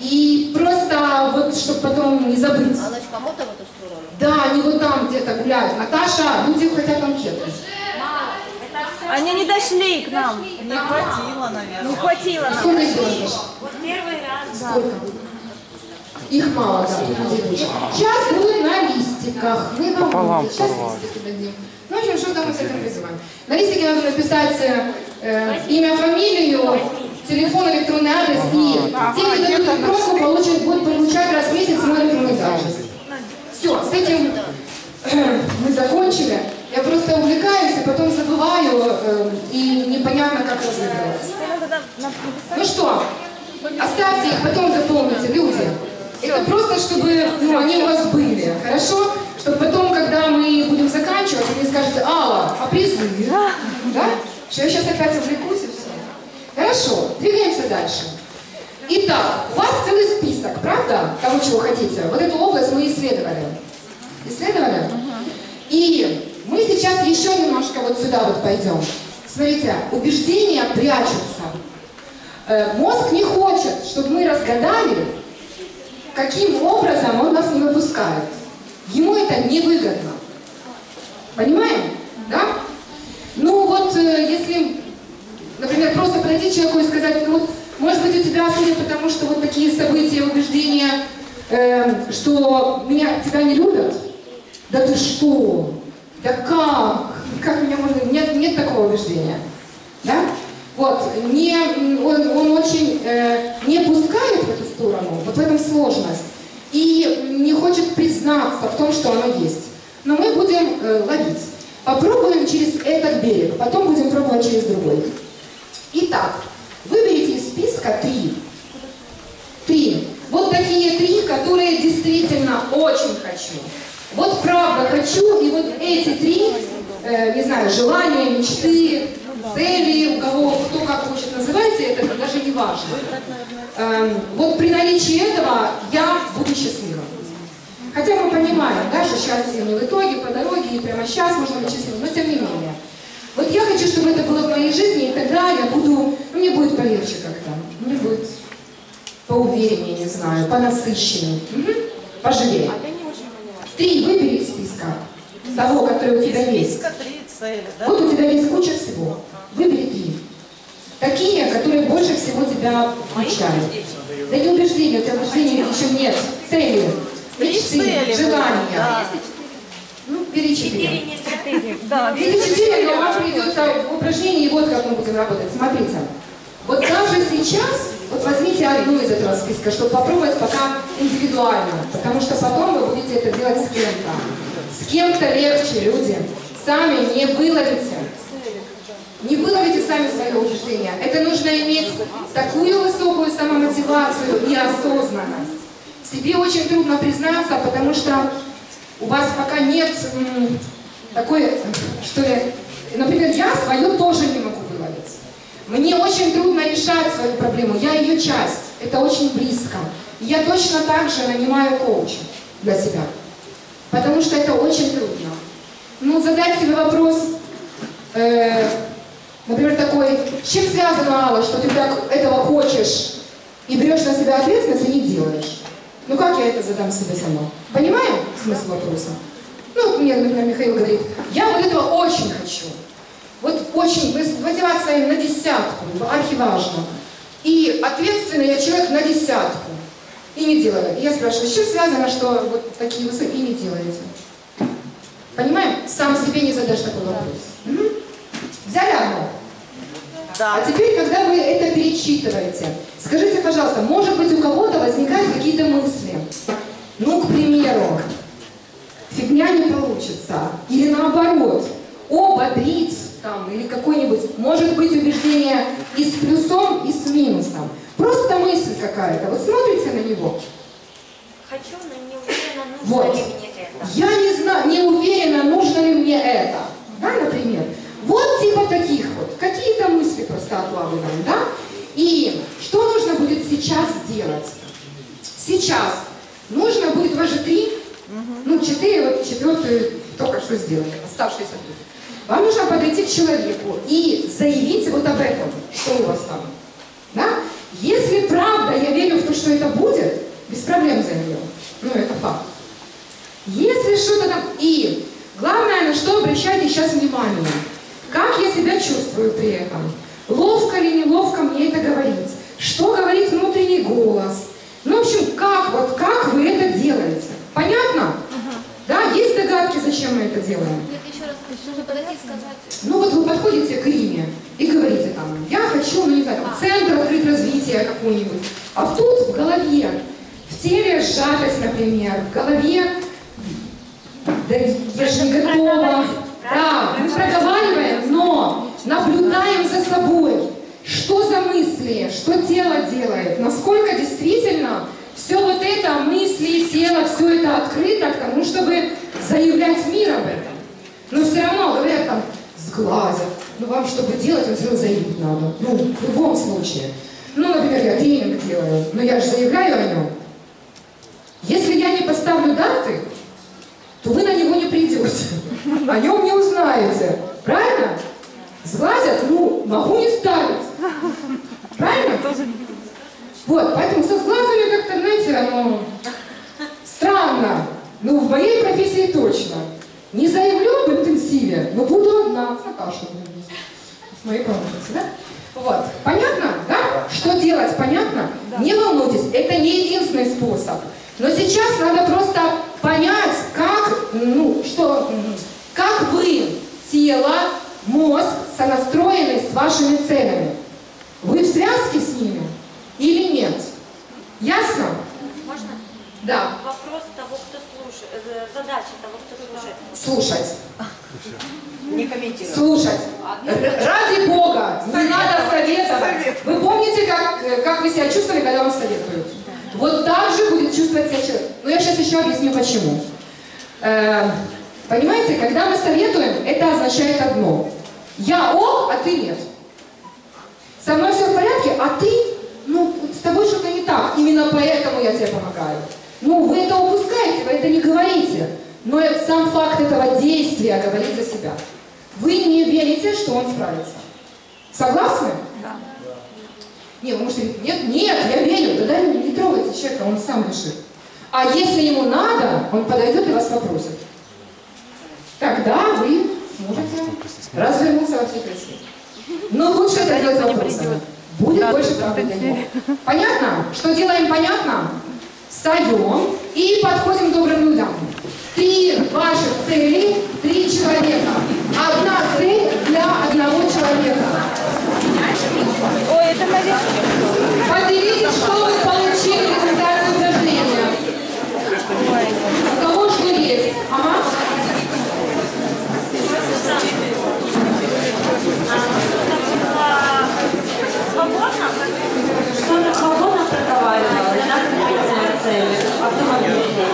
И просто вот чтобы потом не забыть. Она в кому-то вот устроена? Да, они вот там где-то гуляют. Наташа, люди хотят конфеты. Они не дошли к нам. Не хватило, наверное. Не хватило. Сколько их было? Вот первый раз. Сколько? Их мало, да. Сейчас будем на листиках. Мы нам будем. Сейчас листики дадим. Ну, в общем, что-то мы с этим призываем. На листике надо написать э, имя, фамилию, телефон, электронный адрес и те, кто дают отброску, получат, будут получать раз в месяц мой электронный адрес. Все, с этим мы закончили. Я просто увлекаюсь и потом забываю, э, и непонятно, как разыгрывать. Ну что, оставьте их, потом заполните, люди. Это просто, чтобы ну, они у вас были, хорошо? Чтобы потом, когда мы будем заканчивать, они скажут: Алла, а призы? Да? Что я сейчас опять увлекусь и все. Хорошо, двигаемся дальше. Итак, у вас целый список, правда, того, чего хотите? Вот эту область мы исследовали. Исследовали? И мы сейчас еще немножко вот сюда вот пойдем. Смотрите, убеждения прячутся. Э, мозг не хочет, чтобы мы разгадали, каким образом он нас не выпускает. Ему это невыгодно. Понимаем? Да? Ну вот, э, если, например, просто подойти человеку и сказать: ну, может быть, у тебя судят, потому что вот такие события, убеждения, э, что меня, тебя не любят. Да ты что? Да как? Как меня можно... Нет, нет такого убеждения. Да? Вот. Не, он, он очень э, не пускает в эту сторону, вот в этом сложность. И не хочет признаться в том, что оно есть. Но мы будем э, ловить. Попробуем через этот берег, потом будем пробовать через другой. Итак, выберите из списка три. Три. Вот такие три, которые действительно очень хочу. Вот правда хочу, и вот эти три, э, не знаю, желания, мечты, цели, у кого, кто как хочет называйте, это даже не важно. Э, вот при наличии этого я буду счастлива. Хотя мы понимаем, да, что счастье не в итоге, по дороге, и прямо сейчас можно быть счастливым, но тем не менее. Вот я хочу, чтобы это было в моей жизни, и тогда я буду, ну, мне будет полегче как-то, мне будет поувереннее, не знаю, понасыщеннее, поживее. Три выбери из списка того, который у тебя есть. Вот у тебя есть куча всего. Выбери три. Такие, которые больше всего тебя включают. Да не убеждения, у тебя убеждений еще нет. Цели, мечты, желания. Ну, бери четыре. Бери четыре, но вам придется упражнение, и вот как мы будем работать. Смотрите. Вот даже сейчас, вот возьмите одну из этого списка, чтобы попробовать пока индивидуально, потому что потом вы будете это делать с кем-то. С кем-то легче, люди. Сами не выловите. Не выловите сами свое убеждение. Это нужно иметь такую высокую самомотивацию и осознанность. Себе очень трудно признаться, потому что у вас пока нет м, такой, что ли... Например, я свое тоже не могу. Мне очень трудно решать свою проблему, я ее часть, это очень близко. Я точно так же нанимаю коуча для себя, потому что это очень трудно. Ну, задать себе вопрос, э, например, такой: с чем связано, Алла, что ты так этого хочешь и берешь на себя ответственность и не делаешь? Ну, как я это задам себе сама? Понимаем смысл вопроса? Ну, вот мне, например, Михаил говорит: я вот этого очень хочу. Вот очень, мотивация на десятку, архиважно. И ответственный я человек на десятку. И не делаю. И я спрашиваю: с чем связано, что вот такие высоты не делаете? Понимаем? Сам себе не задашь такой вопрос. Да. Угу. Взяли одно? Да. А теперь, когда вы это перечитываете, скажите, пожалуйста, может быть, у кого-то возникают какие-то мысли? Ну, к примеру, фигня не получится. Или наоборот, ободрить. Там, или какое-нибудь, может быть, убеждение и с плюсом, и с минусом. Просто мысль какая-то. Вот смотрите на него. Хочу, но не уверена, нужно вот. Ли мне это. Я не знаю, не уверена, нужно ли мне это. Да, например. Вот типа таких вот. Какие-то мысли просто отлавливаем, да? И что нужно будет сейчас делать? Сейчас нужно будет, у вас же три, угу. ну, четыре, вот четвертую только что сделали, оставшиеся тут. Вам нужно подойти к человеку и заявить вот об этом, что у вас там. Да? Если правда я верю в то, что это будет, без проблем заявлю. голос. Ну, в общем, как, вот, как вы это делаете? Понятно? Ага. Да, есть догадки, зачем мы это делаем? Нет, еще раз, нужно подойти и сказать. Ну, вот вы подходите к Риме и говорите там, я хочу, ну, не знаю, там, центр открыть развития какой-нибудь. А тут в голове, в теле сжатость, например, в голове, да, я же не готова. Да, мы проговариваем, но наблюдаем за собой. Что за мысли, что тело делает, насколько действительно все вот это, мысли, тело, все это открыто к тому, чтобы заявлять мир об этом. Но все равно, говорят, там, сглазят. Ну, вам, чтобы делать, вам все равно заявить надо. Ну, в любом случае. Ну, например, я тренинг делаю, но я же заявляю о нем. Если я не поставлю даты, то вы на него не придете. О нем не узнаете. Правильно? Сглазят, ну, могу не ставить. Правильно? Вот, поэтому со сглазами как-то, знаете, оно странно. Ну, в моей профессии точно. Не заявлю об интенсиве, но буду одна. С Наташей. С моей помощницей, да? Вот. Понятно, да? Что делать, понятно? Да. Не волнуйтесь, это не единственный способ. Но сейчас надо просто понять, как, ну, что, как вы, тело, мозг сонастроены с вашими целями. Вы в связке с ними или нет? Ясно? Можно? Да. Вопрос того, кто слушает. Задача того, кто слушает. Слушать. Не комментировать. Слушать. Ради Бога, не надо советовать. Вы помните, как, как вы себя чувствовали, когда вам советуют? Вот так же будет чувствовать себя человек. Но я сейчас еще объясню, почему. Понимаете, когда мы советуем, это означает одно. Я ок, а ты нет. Со мной все в порядке, а ты, ну, с тобой что-то не так. Именно поэтому я тебе помогаю. Ну, вы это упускаете, вы это не говорите. Но это, сам факт этого действия говорит за себя. Вы не верите, что он справится. Согласны? Да. Нет, вы можете говорить, нет, нет, я верю. Тогда не трогайте человека, он сам решит. А если ему надо, он подойдет и вас попросит. Тогда вы сможете развернуться во все красиво. Но лучше это делать вопросом. Будет больше правды для него. Понятно? Что делаем, понятно? Встаем и подходим к добрым людям. Три ваших цели, три человека. Одна цель для одного человека. Ой, это поделитесь, что вы получили в результате упражнения. У кого что есть? Ага. Свободно, что она свободно проговаривала, для нас это цели, автомобильные.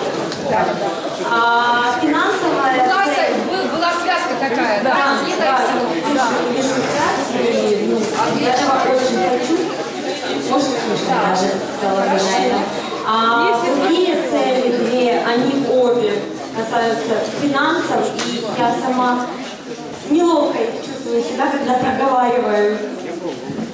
Да. А, финансовая была, цель. Была связка такая, да? Да, да, да. да. И, ну, я этого очень хочу. Можно слышать да. даже, сказала Алена. А другие цели, две, они обе касаются финансов, и я сама неловко чувствую себя, когда проговариваю.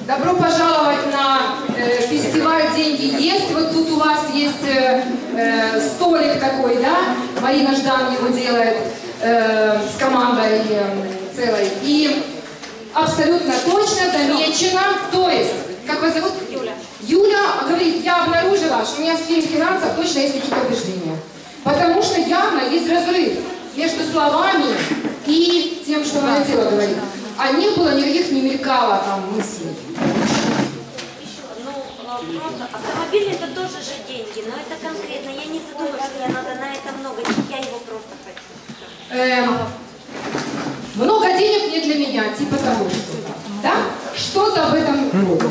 Добро пожаловать на э, фестиваль «Деньги есть». Вот тут у вас есть э, э, столик такой, да? Марина Ждан его делает э, с командой э, целой. И абсолютно точно замечено, то есть, как вас зовут? Юля. Юля говорит, я обнаружила, что у меня в сфере финансов точно есть какие-то убеждения. Потому что явно есть разрыв между словами и тем, что она тело говорит. А не было никаких, не мелькало там мыслей. Еще, ну, просто автомобиль это тоже же деньги, но это конкретно. Я не задумываюсь, что я надо на это много, я его просто хочу. Эм, много денег не для меня, типа того, что-то. Да? Что-то в этом роде.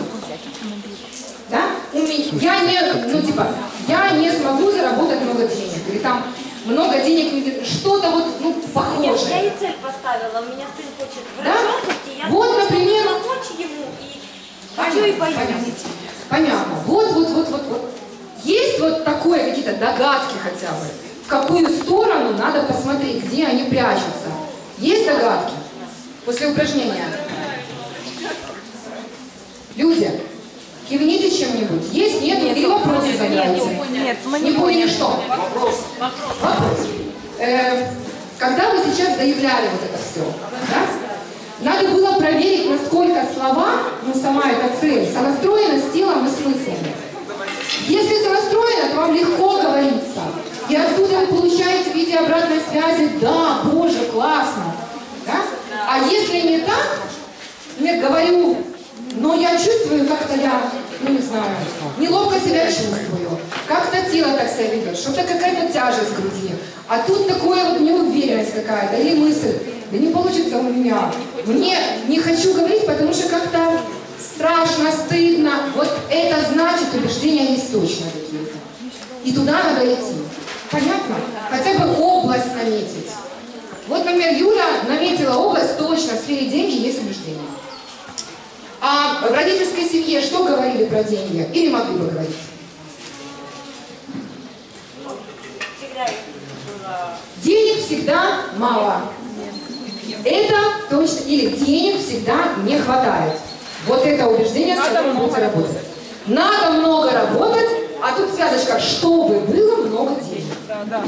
Да? У меня, я не, ну, типа, я не смогу заработать много денег. Или там много денег, что-то вот, ну, похожее. Нет, я и цель поставила, у меня сын хочет врачом, да? И я вот, например, помочь ему, и понятно, хочу и боюсь. Понятно, понятно. Вот, вот, вот, вот, вот. Есть вот такое, какие-то догадки хотя бы, в какую сторону надо посмотреть, где они прячутся. Есть догадки? После упражнения. Люди, кивните чем-нибудь. Есть, нет, нет или вопросы нет, задайте? Нет, нет, мы не поняли, что? Вопрос. Вопрос. Вопрос. Э, когда вы сейчас заявляли вот это все, да? Надо было проверить, насколько слова, ну сама эта цель, сонастроена с телом и с мыслями. котором легко говорится. И откуда вы получаете в виде обратной связи, да, боже, классно. Да? А если не так, я говорю, но я чувствую, как-то я, ну не знаю, неловко себя чувствую. Как-то тело так себя ведет, что-то какая-то тяжесть в груди. А тут такое вот неуверенность какая-то, или мысль, да не получится у меня. Мне не хочу говорить, потому что как-то страшно, стыдно. Вот это значит, убеждения есть точно какие-то. И туда надо идти. Понятно? Хотя бы область наметить. Вот, например, Юля наметила область точно, в сфере деньги есть убеждения. А в родительской семье что говорили про деньги? Или могли бы говорить? Денег всегда мало. Это точно. Или денег всегда не хватает. Вот это убеждение, с которым будете работать. Надо много работать, а тут связочка, чтобы было много денег. Да, да.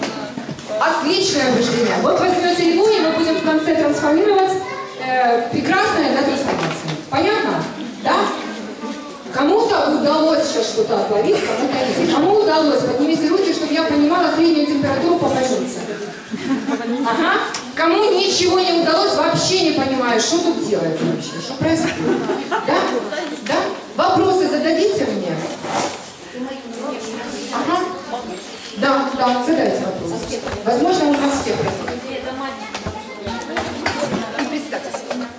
Отличное убеждение. Вот возьмете его, и мы будем в конце трансформировать э, прекрасное на трансформацию. Понятно? Да? Кому-то удалось сейчас что-то отловить, кому-то нет. Кому удалось? Поднимите руки, чтобы я понимала среднюю температуру по больнице. Ага. Кому ничего не удалось, вообще не понимаю, что тут делается вообще, что происходит. Да? Да? Вопросы зададите мне? Ага. Да, да, задайте вопрос. Возможно, у нас все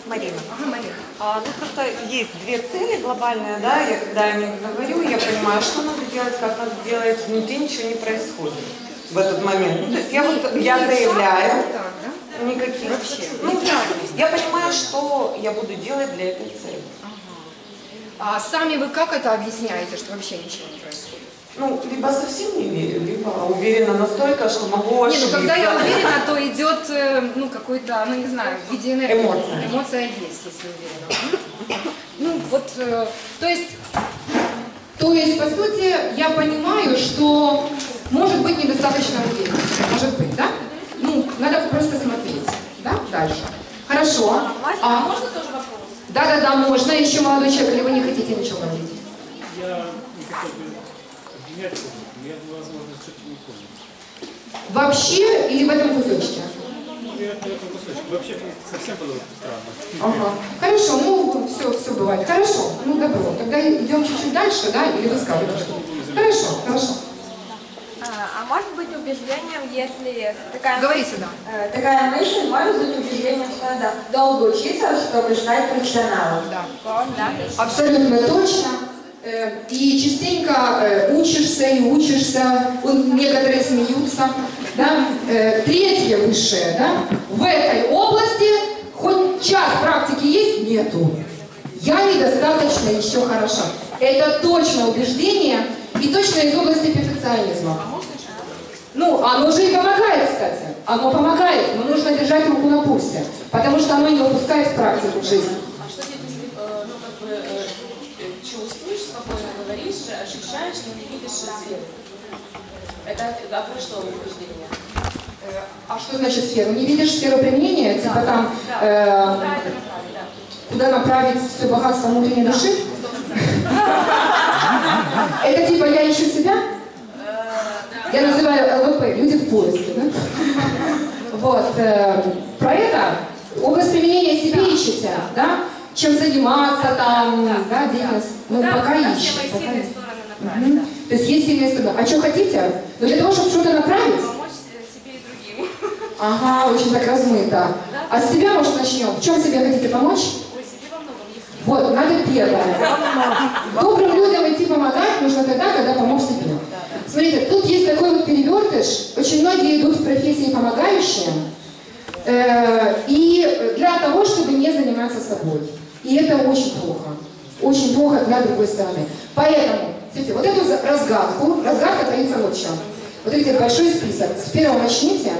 Марина. Ага, Марина. А, ну, просто есть две цели глобальные, да, я когда о них говорю, я понимаю, что надо делать, как надо делать, внутри ничего не происходит в этот момент. Ну, то есть я вот, я заявляю, никаких вообще. Ну, да, я понимаю, что я буду делать для этой цели. А сами вы как это объясняете, что вообще ничего не происходит? Ну, либо совсем не верю, либо уверена настолько, что могу ошибиться. Не, ну когда я уверена, то идет, ну, какой-то, ну, не знаю, в виде энергии. Эмоция. Эмоция есть, если уверена. Ну, вот, то есть, то есть, по сути, я понимаю, что может быть недостаточно уверенности. Может быть, да? Ну, надо просто смотреть, да, дальше. Хорошо. А можно тоже вопрос? Да-да-да, можно. Еще молодой человек, или вы не хотите ничего говорить? Я не хочу говорить. Нет, нет, возможно, что-то не понял. Вообще или в этом кусочке? Нет, в этом кусочке. Вообще совсем было странно. Ага. Хорошо, ну все, все бывает. Хорошо, ну добро. Тогда идем чуть-чуть дальше, да, или вы скажете что-то. Хорошо, хорошо. А, а может быть убеждением, если такая, э, такая мысль может быть убеждением, что надо долго учиться, чтобы стать профессионалом. Да. Да. Абсолютно точно. И частенько учишься и учишься, некоторые смеются, да? Третье высшее, да? В этой области хоть час практики есть? Нету. Я недостаточно еще хороша. Это точно убеждение и точно из области перфекционизма. Ну, оно же и помогает, кстати. Оно помогает, но нужно держать руку на пульсе, потому что оно не выпускает в практику жизни. Ощущаешь, но не видишь сферу. Это да, про что убеждение? А что значит сферу? Не видишь сферу применения? Да, типа там, да, э, да, да, да. Куда направить все богатство внутренней души? Это типа я ищу себя? Я называю ЛВП, люди в поиске, да? Вот, про это область применения себе ищете, да? Чем заниматься там, да, да, да, деятельность, да. Ну, да, пока ищем. Угу. То есть есть сильные стороны. А что хотите? Но для того, чтобы что-то направить? Помочь себе и другим. Ага, очень так размыто. Да. А с себя, может, начнем? В чем себе хотите помочь? Ой, себе во многом, если... Вот, надо первое. Добрым людям идти помогать нужно тогда, когда помог себе. Смотрите, тут есть такой вот перевертыш. Очень многие идут в профессии помогающие. И для того, чтобы не заниматься собой. И это очень плохо. Очень плохо для другой стороны. Поэтому, смотрите, вот эту разгадку, разгадка таится вот сейчас. Вот видите, большой список. С первого начните.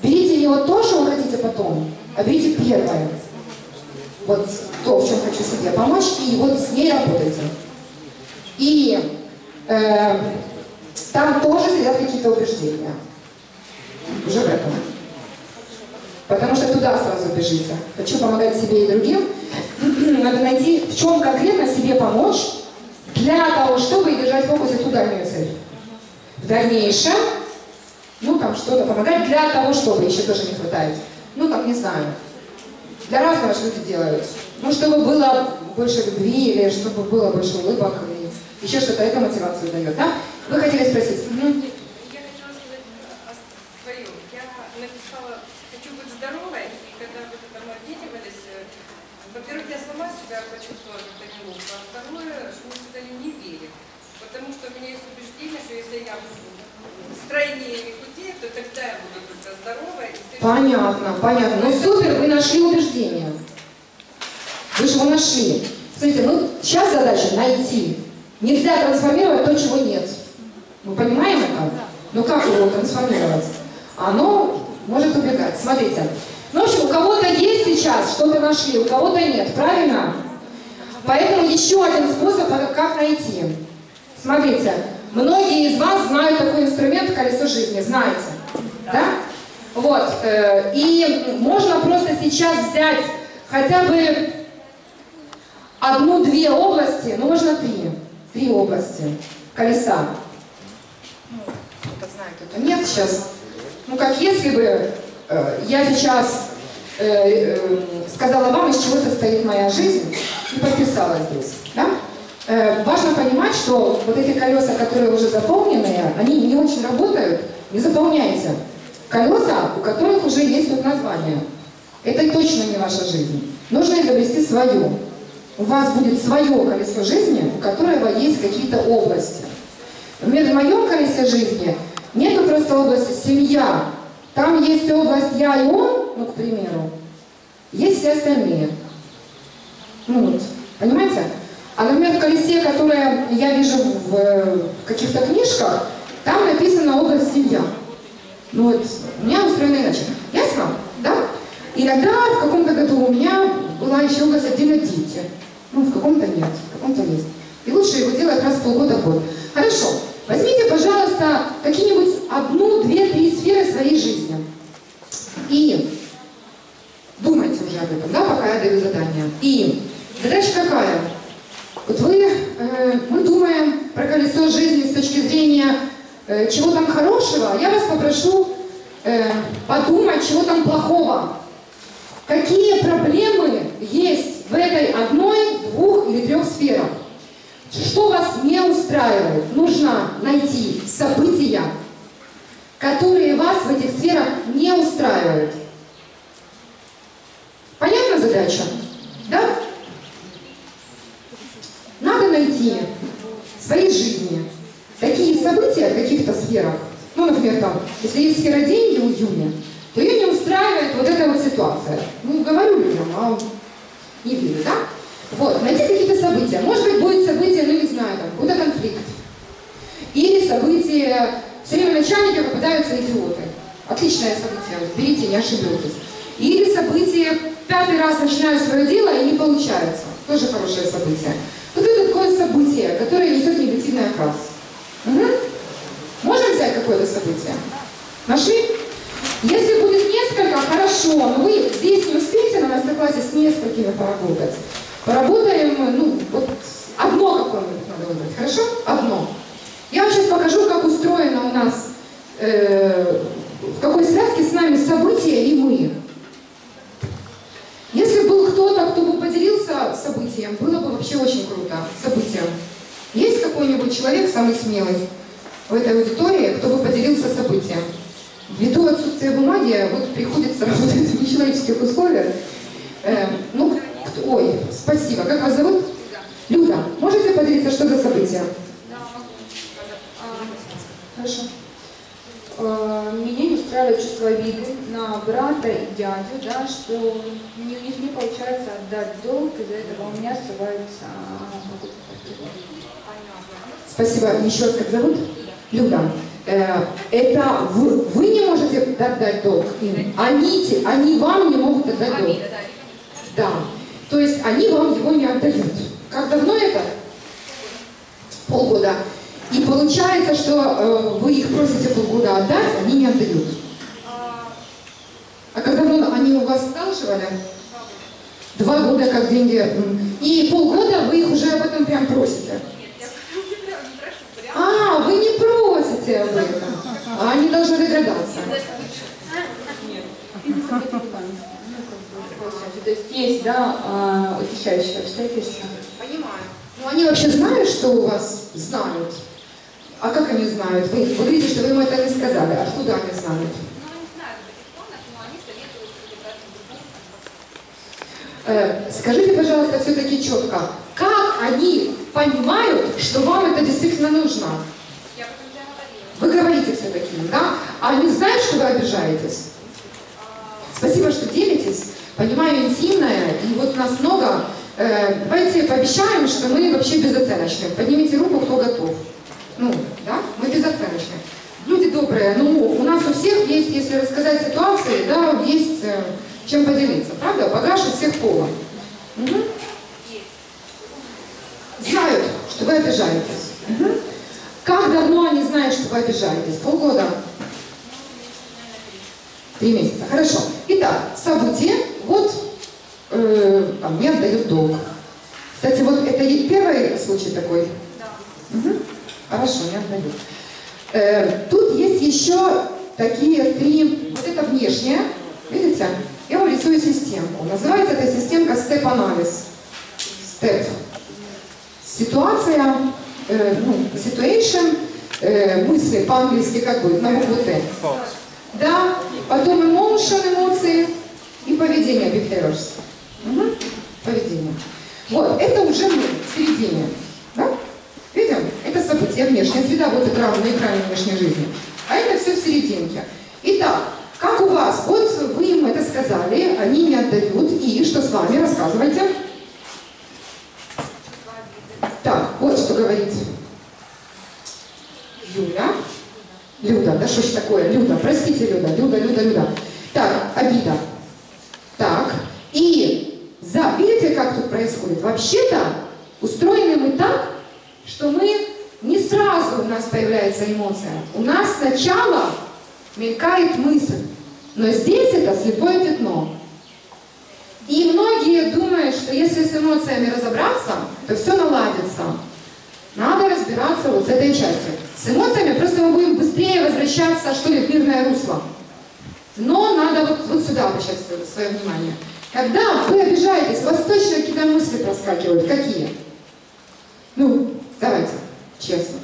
Берите не вот то, что вы хотите потом, а берите первое. Вот то, в чем хочу себе помочь, и вот с ней работайте. И э, там тоже сидят какие-то убеждения. Уже в этом. Потому что туда сразу бежите. Хочу помогать себе и другим. Надо найти, в чем конкретно себе помочь, для того, чтобы держать фокус и туда, не цель. В дальнейшем, ну, там что-то помогает для того, чтобы, еще тоже не хватает. Ну, как, не знаю, для разного что-то делают. Ну, чтобы было больше любви, или чтобы было больше улыбок, и еще что-то, это мотивацию дает, да? Вы хотели спросить? Угу. Я хотела сказать о своем. Я написала «Хочу быть здоровой», и когда вы это мной объединивались, во-первых, я сама себя почувствовала как-то неловко, а второе, что мы сюда не верим. Потому что у меня есть убеждение, что если я буду стройнее и худее, то тогда я буду только здоровой. Понятно, понятно. Ну супер, вы нашли убеждение. Вы же его нашли. Смотрите, ну сейчас задача найти. Нельзя трансформировать то, чего нет. Мы понимаем это? Но как его трансформировать? Оно может убегать. Смотрите. Ну, в общем, у кого-то есть сейчас, что-то нашли, у кого-то нет. Правильно? Поэтому еще один способ, как найти. Смотрите, многие из вас знают такой инструмент «Колесо жизни». Знаете? Да? да? Вот. И можно просто сейчас взять хотя бы одну-две области, ну, можно три. Три области колеса. Ну, кто-то знает, кто-то нет сейчас. Ну, как если бы э, я сейчас э, э, сказала вам, из чего состоит моя жизнь, и подписала здесь. Да? Важно понимать, что вот эти колеса, которые уже заполненные, они не очень работают, не заполняйте. Колеса, у которых уже есть вот название. Это точно не ваша жизнь. Нужно изобрести свое. У вас будет свое колесо жизни, у которого есть какие-то области. Например, в моем колесе жизни нету просто области «семья». Там есть область «я» и «он», ну, к примеру. Есть все остальные. Ну, вот, понимаете? А, например, в колесе, которое я вижу в, в каких-то книжках, там написано область «семья». Ну вот, у меня устроено иначе. Ясно? Да? Иногда в каком-то году у меня была еще область отдельно «дети». Ну, в каком-то нет, в каком-то есть. И лучше его делать раз в полгода-год. Хорошо. Возьмите, пожалуйста, какие-нибудь одну, две, три сферы своей жизни. И думайте уже об этом, да, пока я даю задание. И задача какая? Вот вы, э, мы думаем про колесо жизни с точки зрения э, чего там хорошего, я вас попрошу э, подумать, чего там плохого. Какие проблемы есть в этой одной, двух или трех сферах? Что вас не устраивает? Нужно найти события, которые вас в этих сферах не устраивают. Понятна задача? Да? Надо найти в своей жизни такие события в каких-то сферах. Ну, например, там, если есть сфера деньги у Юни, то ее не устраивает вот эта вот ситуация. Ну, говорю людям, а не верю, да? Вот, найти какие-то события. Может быть, будет событие, ну, не знаю, там, какой-то конфликт. Или событие, все время начальники попадаются идиоты. Отличное событие, вот, берите, не ошибетесь. Или событие, пятый раз начинаю свое дело и не получается. Тоже хорошее событие. Вот это такое событие, которое несет негативный окрас. Угу. Можем взять какое-то событие? Нашли? Если будет несколько, хорошо, но вы здесь не успеете на мастер-классе с несколькими поработать. Поработаем, ну, вот одно какое-нибудь надо выбрать, хорошо? Одно. Я вам сейчас покажу, как устроено у нас, э, в какой связке с нами события и мы. Если был кто-то, кто бы поделился событием, было бы вообще очень круто. Событием. Есть какой-нибудь человек, самый смелый в этой аудитории, кто бы поделился событием? Ввиду отсутствия бумаги, вот приходится работать в нечеловеческих условиях. Э, ну, кто, ой, спасибо. Как вас зовут? Люда. Люда, можете поделиться, что за событие? Да, могу. Хорошо. Меня не устраивает чувство обиды на брата и дядю, да, что у них не получается отдать долг, из-за этого у меня срывается покупка квартиры. Спасибо. Еще раз, как зовут? Люда. Э, это вы, вы не можете отдать долг им. Они, они вам не могут отдать долг. Да. То есть они вам его не отдают. Как давно это? Полгода. И получается, что э, вы их просите полгода отдать, они не отдают. А как давно они у вас одалживали? Два года, как деньги. И полгода вы их уже об этом прям просите. Нет, я не прошу. А, вы не просите. информация об этом, а они должны догадаться. То есть есть, да, ухищающие обстоятельства. Понимаю. Но они вообще знают, что у вас знают? А как они знают? Вы, вы видите, что вы им это не сказали. Откуда они знают? Ну, они знают о телефонах, но они советуют телефонах. Скажите, пожалуйста, все-таки четко, как они понимают, что вам это действительно нужно? Я бы уже говорила. Вы говорите все-таки, да? А они знают, что вы обижаетесь? Спасибо, что делитесь. Понимаю, интимное, и вот нас много. Э, давайте пообещаем, что мы вообще безоценочны. Поднимите руку, кто готов. Ну, да, мы безоценочны. Люди добрые, ну, у нас у всех есть, если рассказать ситуации, да, есть э, чем поделиться, правда? Багаж у всех полон. Угу. Знают, что вы обижаетесь. Угу. Как давно они знают, что вы обижаетесь? Полгода? Три месяца. Хорошо. Итак, событие. Вот э, а мне отдают долг. Кстати, вот это и первый случай такой? Да. Угу. Хорошо, не отдают. Э, тут есть еще такие три... Вот это внешнее. Видите? Я вам рисую системку. Называется эта системка степ-анализ. Степ. Ситуация, э, ну, situation, э, мысли по-английски как будет, на букву Т. Да, потом emotion, эмоции и поведение, behaviors. Угу. Поведение. Вот, это уже мы, в середине. Да? Видим? Это событие, внешняя среда, вот экран, на экране внешней жизни. А это все в серединке. Итак, как у вас? Вот вы им это сказали, они не отдают, и что с вами? Рассказывайте. Так, вот что говорит Юля. Люда, да что ж такое? Люда, простите, Люда, Люда, Люда, Люда. Так, обида. Так, и за, видите, как тут происходит? Вообще-то устроены мы так, что мы не сразу у нас появляется эмоция. У нас сначала мелькает мысль, но здесь это слепое пятно. И многие думают, что если с эмоциями разобраться, то все наладится. Надо разбираться вот с этой частью. С эмоциями просто мы будем быстрее возвращаться, что ли, в мирное русло. Но надо вот, вот сюда обращать свое, свое внимание. Когда вы обижаетесь, у вас точно какие-то мысли проскакивают. Какие? Ну, давайте, честно.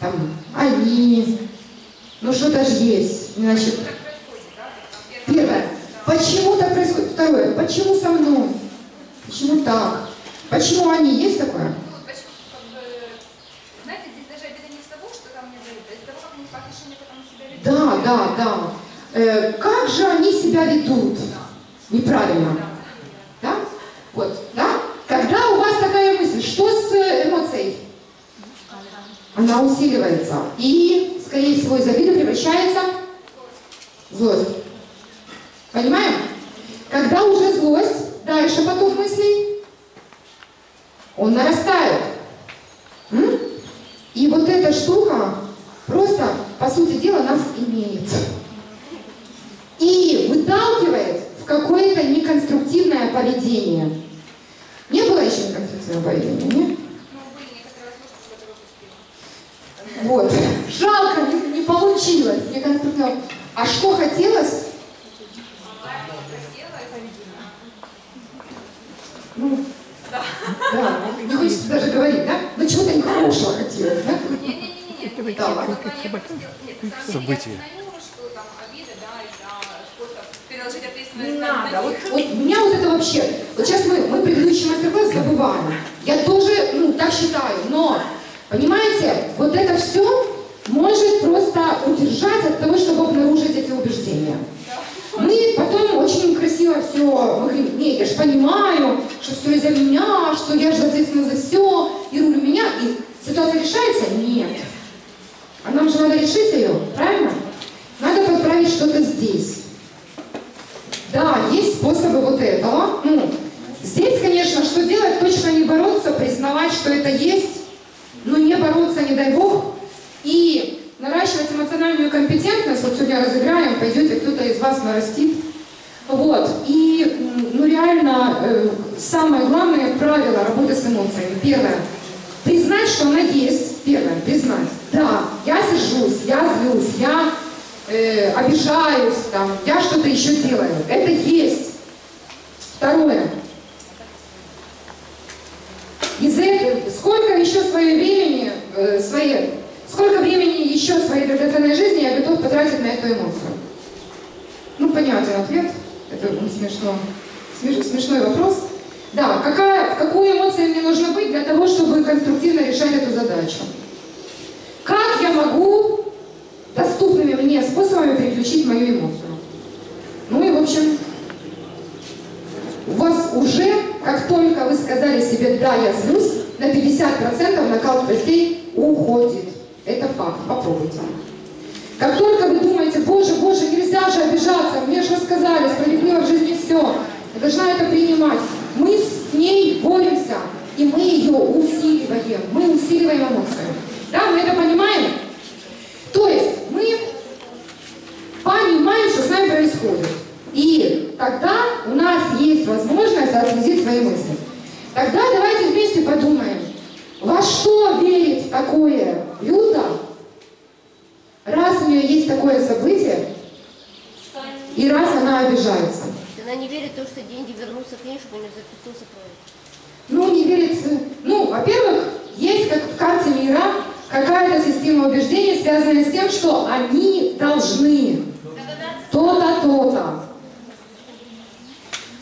Там, они... Ну, что-то же есть. Иначе... Первое. Почему так происходит? Второе. Почему со мной? Почему так? Почему они? Есть такое? Да, да, да. Э, как же они себя ведут? Да. Неправильно. Да. Да? Вот, да? Когда у вас такая мысль, что с эмоцией? Она усиливается. И, скорее всего, из обиды превращается в злость. Понимаем? Когда уже злость, дальше поток мыслей, он нарастает. М? И вот эта штука просто, по сути дела, нас имеет. И выталкивает в какое-то неконструктивное поведение. Не было еще неконструктивного поведения, нет? Вот. Жалко, не, не получилось. Неконструктивного. А что хотелось? Ну, да. Да. Не хочется даже говорить, да? Но чего-то нехорошего хотелось, да? События. Не надо. Вот, вот меня вот это вообще. Вот сейчас мы, мы предыдущий мастер-класс забываем. Я тоже, ну, так считаю. Но, понимаете, вот это все может просто удержать от того, чтобы обнаружить эти убеждения. Мы потом очень красиво все, мы говорим, не, я же понимаю, что все из-за меня, что я же ответственна за все, и руль у меня, и ситуация решается? Нет. А нам же надо решить ее, правильно? Надо подправить что-то здесь. Да, есть способы вот этого. Ну, здесь, конечно, что делать? Точно не бороться, признавать, что это есть, но не бороться, не дай бог. И наращивать эмоциональную компетентность. Вот сегодня разыграем, пойдете, кто-то из вас нарастит. Вот. И, ну, реально, э, самое главное правило работы с эмоциями. Первое. Признать, что она есть. Первое. Признать. Да, я сижу сержусь, я злюсь, я э, обижаюсь, там, я что-то еще делаю. Это есть. Второе. Из этого, сколько еще своего времени, э, своей, сколько времени еще своей драгоценной жизни я готов потратить на эту эмоцию? Ну, понятен ответ. Это ну, смешно. Смеш, смешной вопрос. Да, какая, в какую эмоцию мне нужно быть для того, чтобы конструктивно решать эту задачу? Как я могу доступными мне способами переключить мою эмоцию? Ну и в общем, у вас уже, как только вы сказали себе «да, я злюсь», на пятьдесят процентов накал страстей уходит. Это факт, попробуйте. Как только вы думаете «боже, боже, нельзя же обижаться, мне же сказали, справедливо в жизни все, я должна это принимать», мы с ней боремся, и мы ее усиливаем, мы усиливаем эмоцию. Да, мы это понимаем? То есть мы понимаем, что с нами происходит. И тогда у нас есть возможность отследить свои мысли. Тогда давайте вместе подумаем, во что верит такое блюдо, раз у нее есть такое событие, и раз она обижается. Она не верит в то, что деньги вернутся к ней, чтобы у нее запустился проект. Ну, не верит... Ну, во-первых, есть, как в карте мира, какая-то система убеждений, связанная с тем, что они должны то-то, то-то.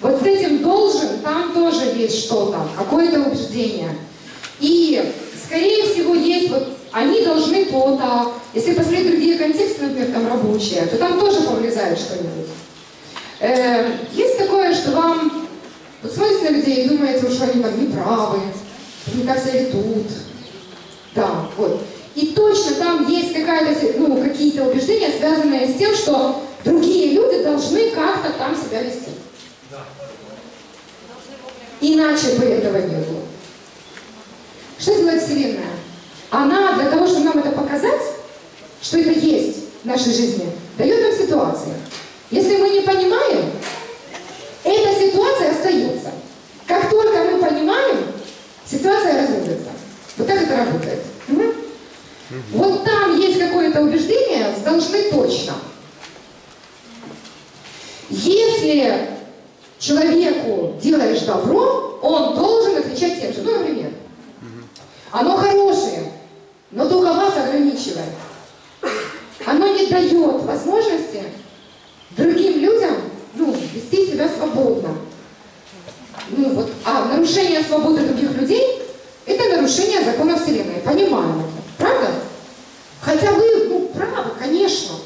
Вот с этим «должен» там тоже есть что-то, какое-то убеждение. И, скорее всего, есть вот «они должны то-то». Если посмотреть другие контексты, например, там рабочие, то там тоже повлезает что-нибудь. Э, есть такое, что вам... Вот смотрите на людей и думаете, что они там неправы, они так себя ведут. Да, вот. И точно там есть какая-то, ну, какие-то убеждения, связанные с тем, что другие люди должны как-то там себя вести. Иначе бы этого не было. Что делает Вселенная? Она для того, чтобы нам это показать, что это есть в нашей жизни, дает нам ситуации. Если мы не понимаем, эта ситуация остается. Как только мы понимаем, ситуация разрушится. Вот так это работает. Угу. Вот там есть какое-то убеждение, должны точно. Если человеку делаешь добро, он должен отвечать тем же. Ну, например, оно хорошее, но только вас ограничивает. Оно не дает возможности другим людям, ну, вести себя свободно. Ну, вот, а нарушение свободы других людей – это нарушение закона Вселенной. Понимаем это, правда? Хотя вы, ну, правы, конечно.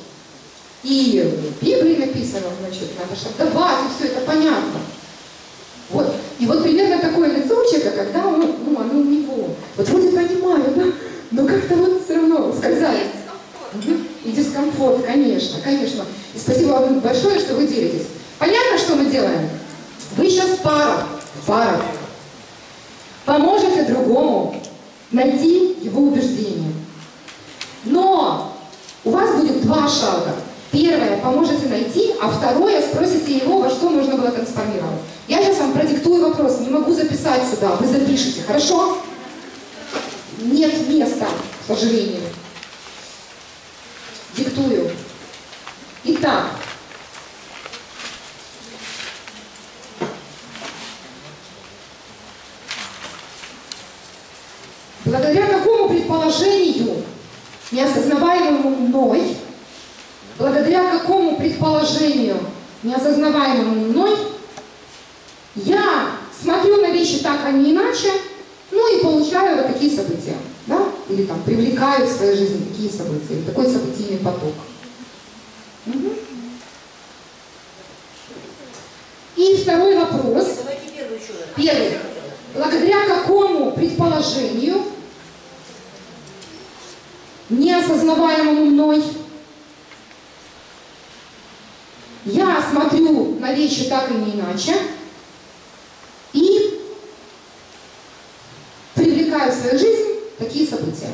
И в Библии написано, значит, надо же отдавать, и все это понятно. Вот. И вот примерно такое лицо у человека, когда он, ну, оно у него. Вот вроде понимаю, да? Но как-то вот все равно сказали. И дискомфорт, конечно, конечно. И спасибо вам большое, что вы делитесь. Понятно, что мы делаем? Вы сейчас пара, пара. Поможете другому найти его убеждение. Но у вас будет два шага. Первое, поможете найти, а второе, спросите его, во что можно было трансформировать. Я сейчас вам продиктую вопрос, не могу записать сюда, вы запишите, хорошо? Нет места, к сожалению. Диктую. Итак. Благодаря какому предположению, неосознаваемому мной, благодаря какому предположению, неосознаваемому мной, я смотрю на вещи так, а не иначе, ну и получаю вот такие события, да? Или там привлекаю в свою жизнь такие события, или такой событийный поток. Угу. И второй вопрос. Первый. Благодаря какому предположению, неосознаваемому мной, я смотрю на вещи так и не иначе и привлекаю в свою жизнь такие события.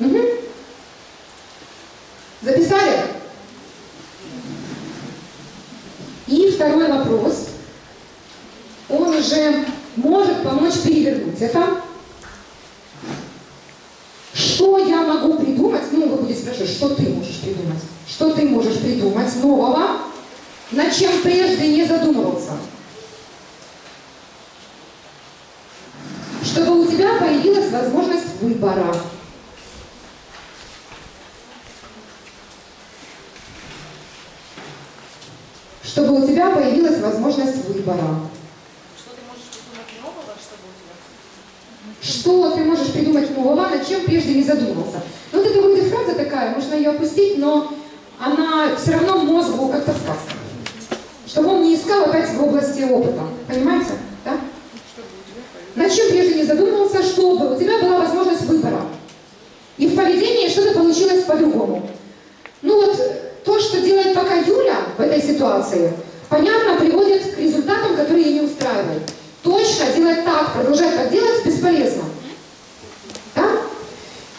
Угу. Записали? И второй вопрос. Он уже может помочь перевернуть это. Что я могу придумать? Ну, вы будете спрашивать, что ты можешь придумать? Что ты можешь придумать нового, над чем прежде не задумывался? Чтобы у тебя появилась возможность выбора. Чтобы у тебя появилась возможность выбора. Что ты можешь придумать нового, чтобы у тебя... Что ты можешь придумать нового, над чем прежде не задумывался? Ну, вот это будет фраза такая, можно ее опустить, но она все равно мозгу как-то сказка. Чтобы он не искал опять в области опыта. Понимаете? Да? Над чем прежде не задумывался, чтобы у тебя была возможность выбора. И в поведении что-то получилось по-другому. Ну вот, то, что делает пока Юля в этой ситуации, понятно, приводит к результатам, которые ее не устраивают. Точно делать так, продолжать так делать бесполезно. Да?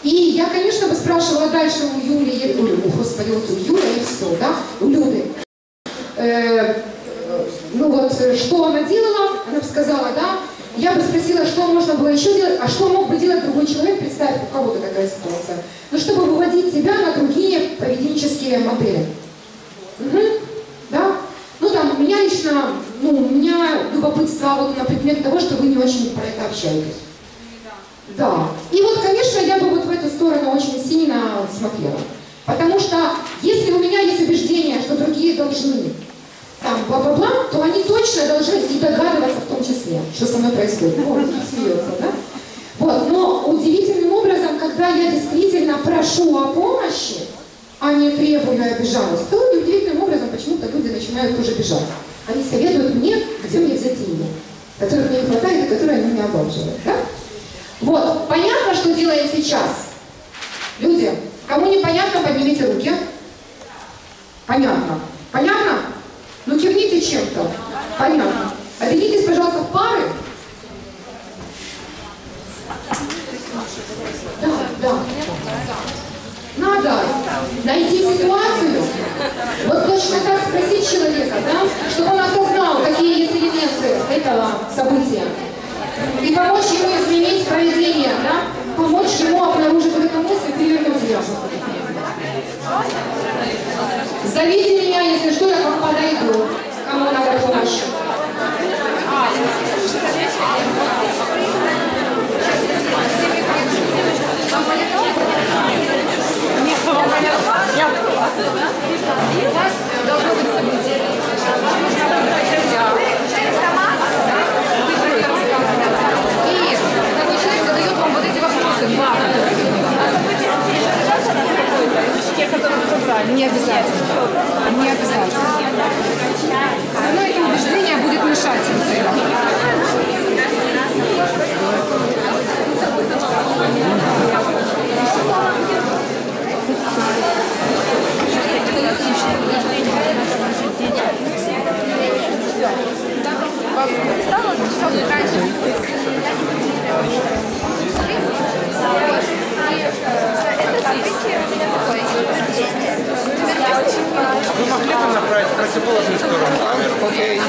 И я, конечно, бы спрашивала дальше у Юли, у, господи, вот у Юли и все, да, у Люды. Э, ну вот, что она делала, она бы сказала, да, я бы спросила, что можно было еще делать, а что мог бы делать другой человек, представь, у кого-то такая ситуация. Ну, чтобы выводить себя на другие поведенческие модели. Угу. Да? Ну, там, у меня лично, ну, у меня любопытство вот на предмет того, что вы не очень про это общаетесь. Да. И вот, конечно, я бы вот в эту сторону очень сильно смотрела. Потому что, если у меня есть убеждение, что другие должны... там, бла-бла-бла, то они точно должны и догадываться в том числе, что со мной происходит. Вот, смеется, да? Вот, но удивительным образом, когда я действительно прошу о помощи, а не требую и обижаюсь, то удивительным образом почему-то люди начинают тоже бежать. Они советуют мне, где мне взять деньги, которых мне не хватает и которые они меня обожают. Да? Вот, понятно, что делаем сейчас? Люди, кому непонятно, поднимите руки. Понятно. Понятно? Ну кивните чем-то. Понятно. Отойдитесь, пожалуйста, в пары. Да, да. Надо найти ситуацию. Вот точно так спросить человека, да? Чтобы он осознал, какие есть элементы этого события. И помочь ему изменить поведение, да? Помочь ему обнаружить эту мысль и перевернуть ее. Зовите меня, если что, я к вам подойду. Кому надо помощь? У вас должно быть событие. И такой человек задает вам вот эти вопросы. Главное. Не обязательно. Не обязательно. Но это убеждение будет мешать им целям. Вы могли бы направить в противоположную сторону камеру? Окей. Да,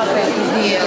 Какая идея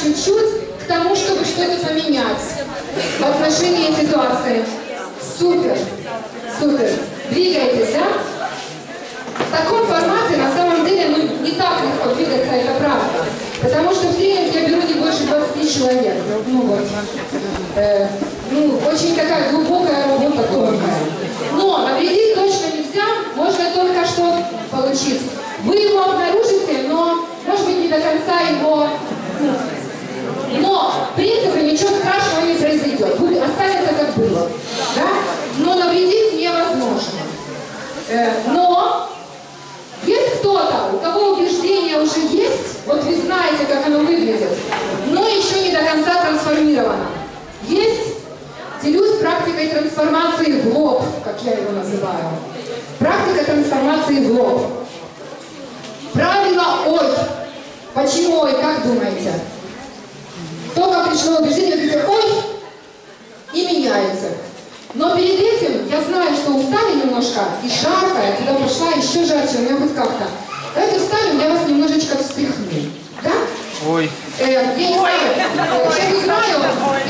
чуть-чуть к тому, чтобы что-то поменять в отношении ситуации. Супер, супер. Двигайтесь, да? В таком формате на самом деле ну, не так легко двигаться, это правда. Потому что в тренинг я беру не больше двадцати человек. Ну, вот. э, ну, очень такая глубокая работа, тонкая. Но навредить точно нельзя, можно только что получить. Вы его обнаружите, но, может быть, не до конца его оно выглядит, но еще не до конца трансформировано. Есть, делюсь практикой трансформации в лоб, как я его называю. Практика трансформации в лоб. Правило «Ой». Почему «Ой», как думаете? Только пришло убеждение, говорите «Ой» и меняется. Но перед этим я знаю, что устали немножко и жарко, я туда пошла еще жарче, у меня хоть как-то. Давайте встанем, я вас немножечко встряхну. Да? Ой. Э, я не знаю, я не знаю.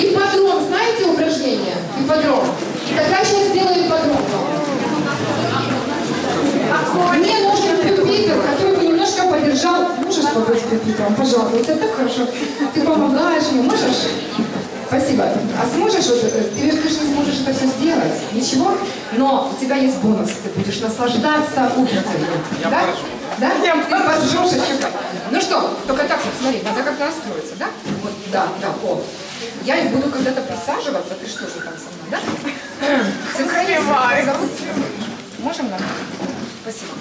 Ипподром, знаете упражнение? Ипподром. И тогда сейчас сделаю ипподром. Мне нужен пюпитер, который бы немножко подержал. Можешь побыть пюпитером? Пожалуйста, у тебя так хорошо. Ты помогаешь мне, можешь? Спасибо. А сможешь, вот, ты, ты же не сможешь это все сделать, ничего, но у тебя есть бонус, ты будешь наслаждаться утром. Да? Поржу. Да? Я ты поржешь еще. Ну что, только так вот, смотри, надо как-то настроиться, да? Вот, да, да, о. Я и буду когда-то присаживаться, ты что же там со мной, да? Синхронизм. Можем нам? Спасибо.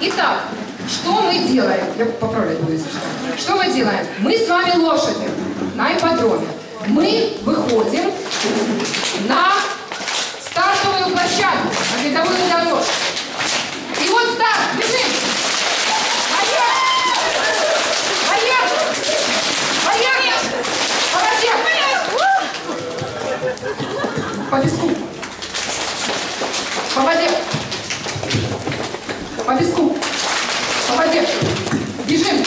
Итак, что мы делаем? Я поправлять буду, если что. Что мы делаем? Мы с вами лошади на ипподроме. Мы выходим на стартовую площадку, на видовую дорожку. И вот старт, бежим! Поехали! Поехали! Поехали! По песку. По воде. По песку. По воде. Бежим!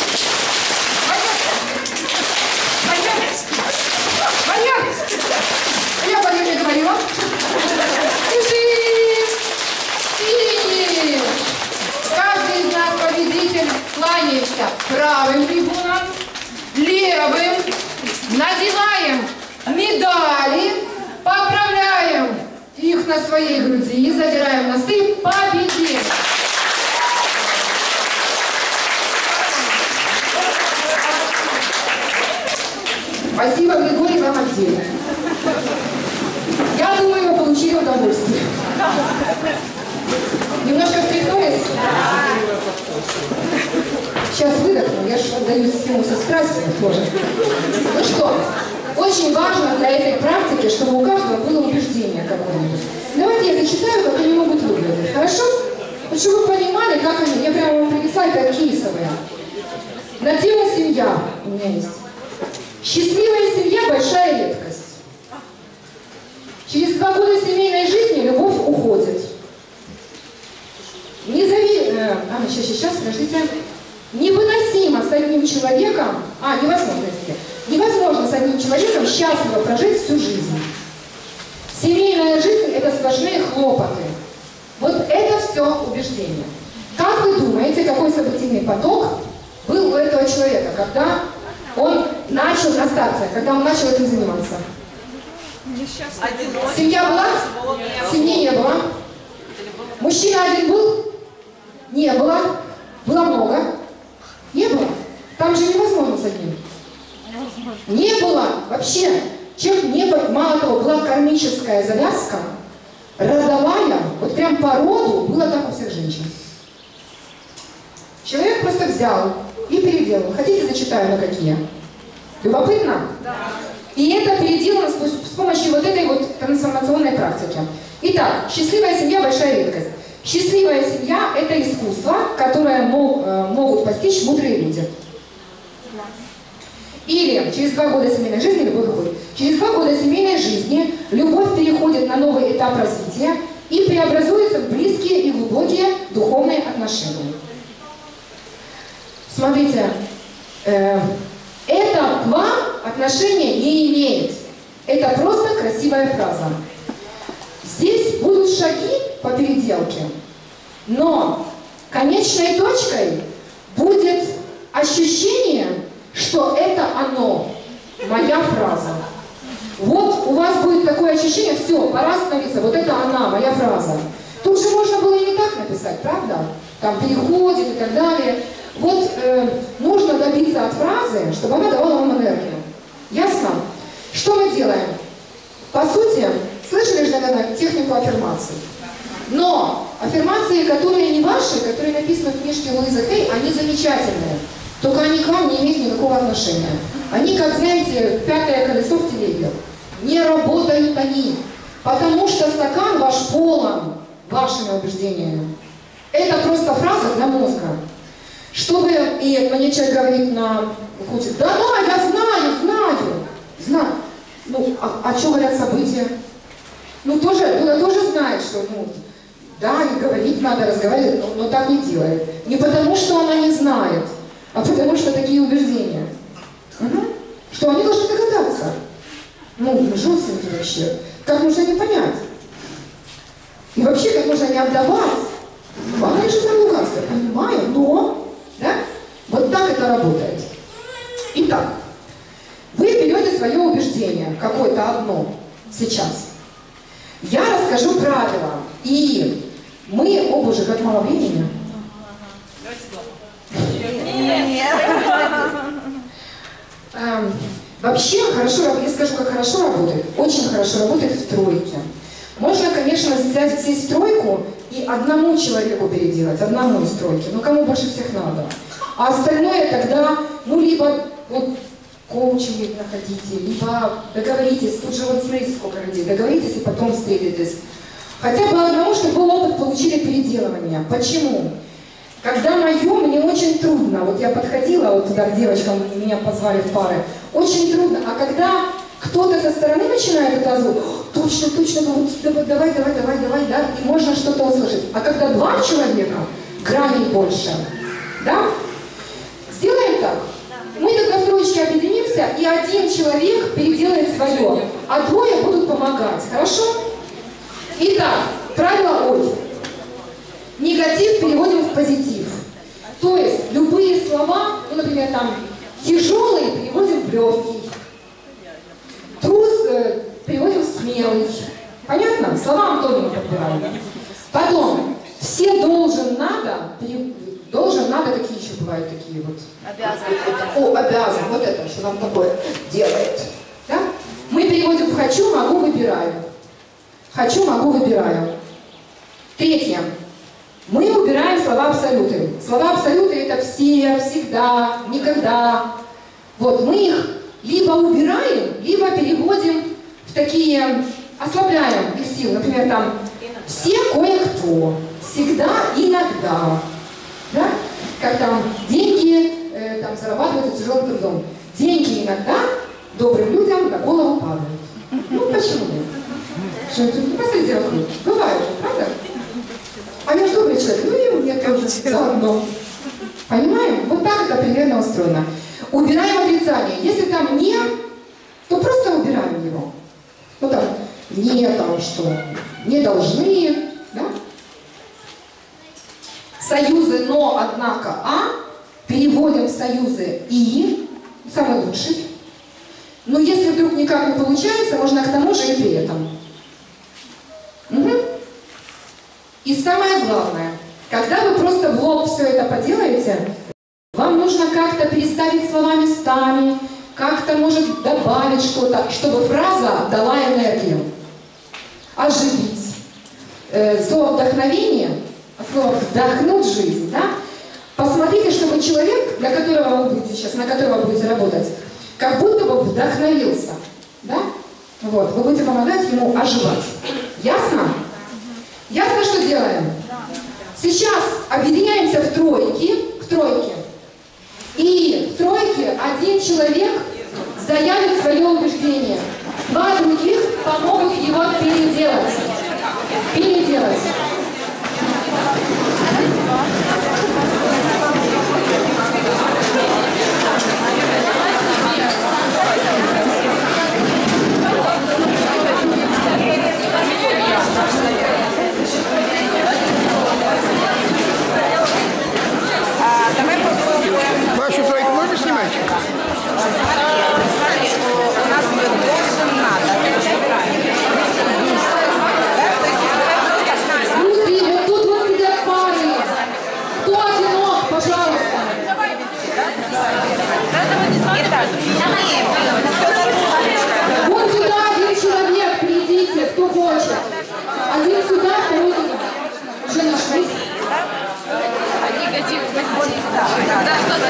Я по ней говорила. Бежим! И каждый из нас победитель кланяется правым трибуном, левым, надеваем медали, поправляем их на своей груди и задираем носы. Победим! Спасибо, Григорий, вам отдельно. Я думаю, вы получили удовольствие. Немножко встряхнулись? Сейчас выдохну, я же отдаю систему со страстью тоже. Ну что, очень важно для этой практики, чтобы у каждого было убеждение какое-нибудь. Давайте я зачитаю, как они могут выглядеть. Хорошо? Чтобы вы понимали, как они. Я прямо вам принесла, это кейсовые. На тему «Семья» у меня есть. Счастливая семья – большая редкость. Через два года семейной жизни любовь уходит. Незавидно... А, сейчас, сейчас, подождите. Невыносимо с одним человеком... А, невозможно, невозможно с одним человеком счастливо прожить всю жизнь. Семейная жизнь – это сплошные хлопоты. Вот это все убеждение. Как вы думаете, какой событийный поток был у этого человека, когда... Он начал на старте, когда он начал этим заниматься. Семья была? Семьи не было. Мужчина один был? Не было. Было много? Не было. Там же невозможно с одним. Не было вообще. Чем не было, мало того, была кармическая завязка, родовая, вот прям по роду было так у всех женщин. Человек просто взял и переделал. Хотите, зачитаю на какие? Любопытно? Да. И это переделано с помощью вот этой вот трансформационной практики. Итак, счастливая семья – большая редкость. Счастливая семья – это искусство, которое мог, э, могут постичь мудрые люди. Да. Или через два года семейной жизни любовь уходит. Через два года семейной жизни любовь переходит на новый этап развития и преобразуется в близкие и глубокие духовные отношения. Смотрите, э, это к вам отношения не имеет. Это просто красивая фраза. Здесь будут шаги по переделке, но конечной точкой будет ощущение, что это оно, моя фраза. Вот у вас будет такое ощущение, все, пора остановиться, вот это она, моя фраза. Тут же можно было и не так написать, правда? Там переходит и так далее. Вот э, нужно добиться от фразы, чтобы она давала вам энергию. Ясно? Что мы делаем? По сути, слышали же, наверное, технику аффирмаций. Но аффирмации, которые не ваши, которые написаны в книжке Луизы Кей, они замечательные. Только они к вам не имеют никакого отношения. Они, как, знаете, пятое колесо в телеге. Не работают они, потому что стакан ваш полон вашими убеждениями. Это просто фраза для мозга. Чтобы, и мне человек говорит на уходе, да, да, я знаю, знаю, знаю. Ну, а, а что говорят события? Ну, тоже, ну, тоже знает, что, ну, да, и говорить надо, разговаривать, но, но так не делает. Не потому, что она не знает, а потому, что такие убеждения. Угу. Что они должны догадаться. Ну, жестенько вообще. Как можно не понять? И вообще, как можно не отдавать? Она же там лукавство, понимаю, но... Да? Вот так это работает. Итак, вы берете свое убеждение, какое-то одно, сейчас. Я расскажу правила, и мы оба уже, как мало времени. Вообще, хорошо, я скажу, как хорошо работает. Очень хорошо работает в тройке. Можно, конечно, взять здесь тройку и одному человеку переделать, одному из тройки, но кому больше всех надо. А остальное тогда, ну, либо вот, коучинг находите, либо договоритесь, тут же вот смотрите, сколько людей, договоритесь и потом встретитесь. Хотя бы одному, чтобы опыт получили переделывание. Почему? Когда мое, мне очень трудно, вот я подходила вот туда к девочкам, меня позвали в пары, очень трудно, а когда кто-то со стороны начинает это звук, точно, точно, давай, давай, давай, давай, да, и можно что-то услышать. А когда два человека, граней больше, да? Сделаем так. Мы тогда в троечке объединимся, и один человек переделает свое, а двое будут помогать, хорошо? Итак, правило Ой. Негатив переводим в позитив. То есть любые слова, ну, например, там, тяжелые переводим в легкий. Трус э, переводим в смелый. Понятно? Слова антонимы подбираем. Потом, все должен, надо, пере... должен, надо, какие еще бывают такие вот? Обязан. О, обязан, вот это, что нам такое делает. Да? Мы переводим в хочу, могу, выбираю. Хочу, могу, выбираю. Третье. Мы убираем слова абсолюты. Слова абсолюты — это все, всегда, никогда. Вот мы их либо убираем, либо переводим в такие, ослабляем их силы. Например, там все кое-кто, всегда, иногда. Да? Как там деньги э, там, зарабатываются тяжелым трудом. Деньги иногда добрым людям на голову падают. Ну почему нет? Посмотрите вокруг. Бывает, правда? А я же добрый человек, ну и мне кажется, заодно. Понимаем? Вот так это примерно устроено. Убираем отрицание. Если там «не», то просто убираем его. Ну там «не», там что, «не должны», да? Союзы «но», однако, «а» переводим в союзы «и», самый лучший. Но если вдруг никак не получается, можно к тому же и при этом. Угу. И самое главное, когда вы просто в лоб все это поделаете, вам нужно как-то переставить слова местами, как-то, может, добавить что-то, чтобы фраза дала энергию. Оживить. Слово «вдохновение», слово «вдохнуть жизнь», да? Посмотрите, чтобы человек, для которого вы будете сейчас, на которого вы будете работать, как будто бы вдохновился, да? Вот, вы будете помогать ему оживать. Ясно? Ясно, что делаем? Сейчас объединяемся в тройки, к тройке. И в тройке один человек заявит свое убеждение. Два других помогут его переделать. Переделать. Вашу тройку можно снимать? У нас мы должен надо. Люди, вот тут вот сидят пары. Кто одинок, пожалуйста? Вот сюда один человек, придите, кто хочет. Один сюда, второй уже нашлись. Когда кто-то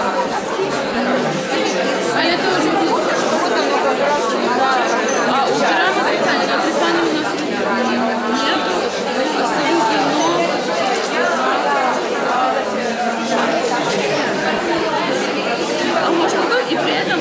А я тоже не знаю, вот оно как раз не важно. А убираем отрицание, отрицание у нас нет. Абсолютно но. А можно то и при этом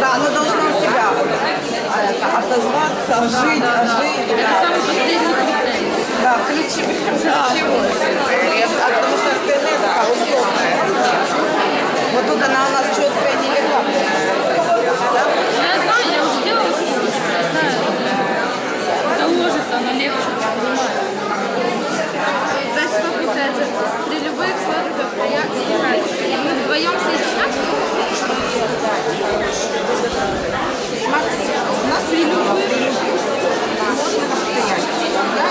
да, оно должно у тебя отозваться, жить, да, да, жить. Да. Это самый последний критерий. Да, ключи. Да. Потому что ТН условная. Вот тут она у нас четкая, нелегальная. Да? Я знаю, я уже делала скучно, я знаю. Это ложится, оно легче понимает. Значит, что получается? При любых сладках я играю. Мы вдвоем сидим. Смотри, у нас лимонов можно постоять. Да, это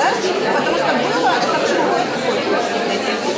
да? Потому что было, это было.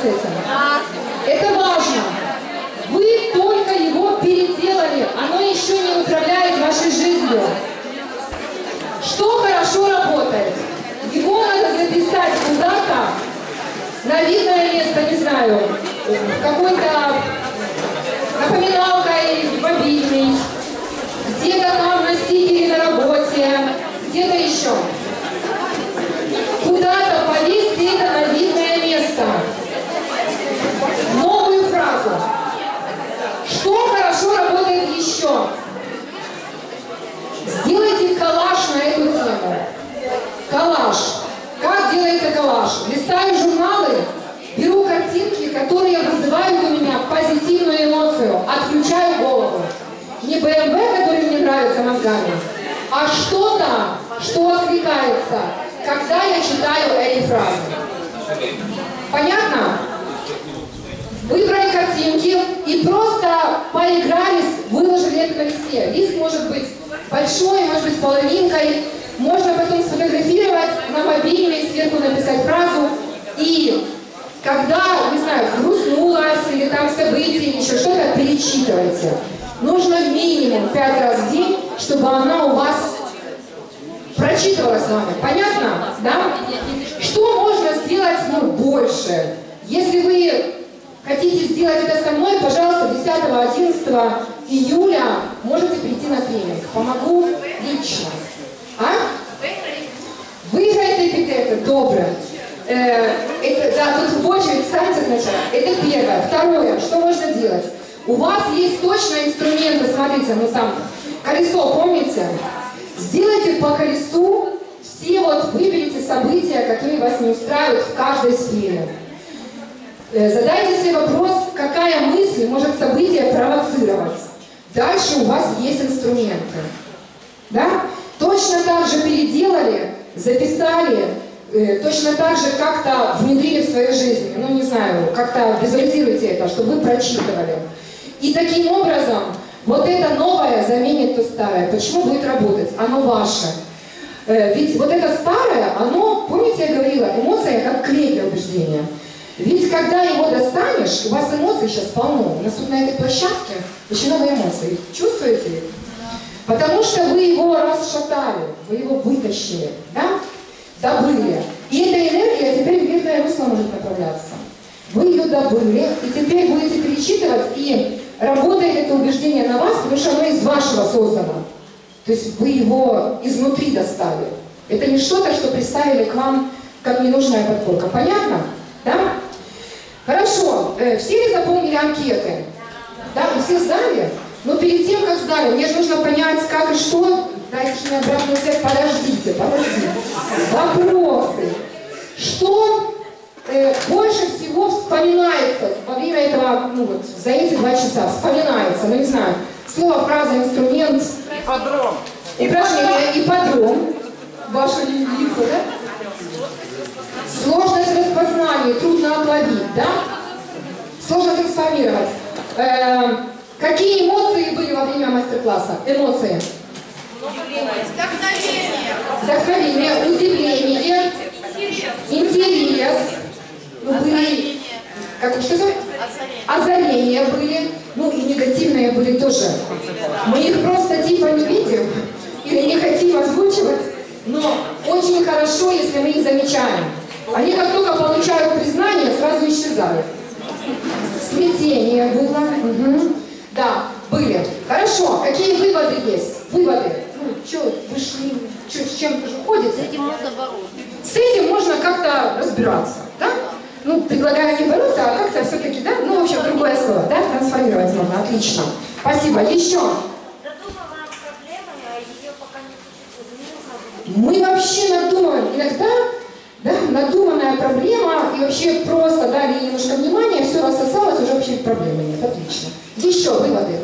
процессами. Это важно. Вы только его переделали, оно еще не управляет вашей жизнью. Что хорошо работает? Его надо записать куда-то на видное место, не знаю, в какой-то напоминалкой, в мобильной, где-то там на стикере на работе, где-то еще. Куда-то повесьте это на видное место. Новую фразу. Что хорошо работает еще? Сделайте коллаж на эту тему. Коллаж. Как делается коллаж? Листаю журналы, беру картинки, которые вызывают у меня позитивную эмоцию. Отключаю голову. Не бэ эм вэ, который мне нравится мозгами, а что-то, что откликается, когда я читаю эти фразы. Понятно? Выбрали картинки и просто поигрались, выложили это на листе. Лист может быть большой, может быть половинкой. Можно потом сфотографировать, на мобильный сверху написать фразу. И когда, не знаю, грустнулась или там событие, еще что-то, перечитывайте. Нужно минимум пять раз в день, чтобы она у вас прочитывалась с вами. Понятно? Да? Что можно сделать, ну, больше? Если вы хотите сделать это со мной, пожалуйста, десятого-одиннадцатого июля можете прийти на тренинг. Помогу лично. А? Выиграет эпитеты. Добро. Э, это, да, тут в очередь встаньте сначала. Это первое. Второе. Что можно делать? У вас есть точно инструменты, смотрите, ну там, колесо, помните? Сделайте по колесу, все вот выберите события, которые вас не устраивают в каждой сфере. Задайте себе вопрос, какая мысль может событие провоцировать. Дальше у вас есть инструменты. Да? Точно так же переделали, записали, точно так же как-то внедрили в свою жизнь. Ну не знаю, как-то визуализируйте это, чтобы вы прочитывали. И таким образом, вот это новое заменит то старое. Почему будет работать? Оно ваше. Ведь вот это старое, оно, помните, я говорила, эмоция как клей для убеждения. Ведь когда его достанешь, у вас эмоций сейчас полно. У нас тут на этой площадке очень много эмоций. Чувствуете их? Да. Потому что вы его расшатали, вы его вытащили, да? Добыли. И эта энергия теперь в мирное русло может направляться. Вы ее добыли, и теперь будете перечитывать, и работает это убеждение на вас, потому что оно из вашего создано. То есть вы его изнутри достали. Это не что-то, что приставили к вам как ненужная подпорка. Понятно? Да? Хорошо. Все ли заполнили анкеты? Да, вы все сдали? Но перед тем, как сдали, мне же нужно понять, как и что. Дайте мне обратную связь. Подождите, подождите. Вопросы. Что больше всего вспоминается во время этого, ну вот, за эти два часа вспоминается, ну не знаю, слово, фраза, инструмент. Ипподром. Упражнение, ипподром. Ваша единица, да? Сложность распознания, трудно отловить, да? Сложно трансформировать. Э-э- какие эмоции были во время мастер-класса? Эмоции. Вдохновение. Вдохновение, удивление, интерес. Ну, были, как, что озарение. озарения были, ну и негативные были тоже. Мы их просто типа не видим или не хотим озвучивать, но очень хорошо, если мы их замечаем. Они как только получают признание, сразу исчезают. Смятение было. Угу. Да, были. Хорошо, какие выводы есть? Выводы. Ну, что, вышли, что, с чем-то же ходит? С этим можно бороться. С этим можно как-то разбираться, да? Ну, предлагаю не бороться, а как-то все-таки, да? Ну, в общем, другое слово, да? Трансформировать можно, отлично. Спасибо. Еще. Задумываем проблему, а ее пока не существует. Мы вообще надумываем. Иногда, да, надуманная проблема, и вообще просто дали немножко внимания, все рассосалось, уже вообще проблемы нет. Отлично. Еще выводы.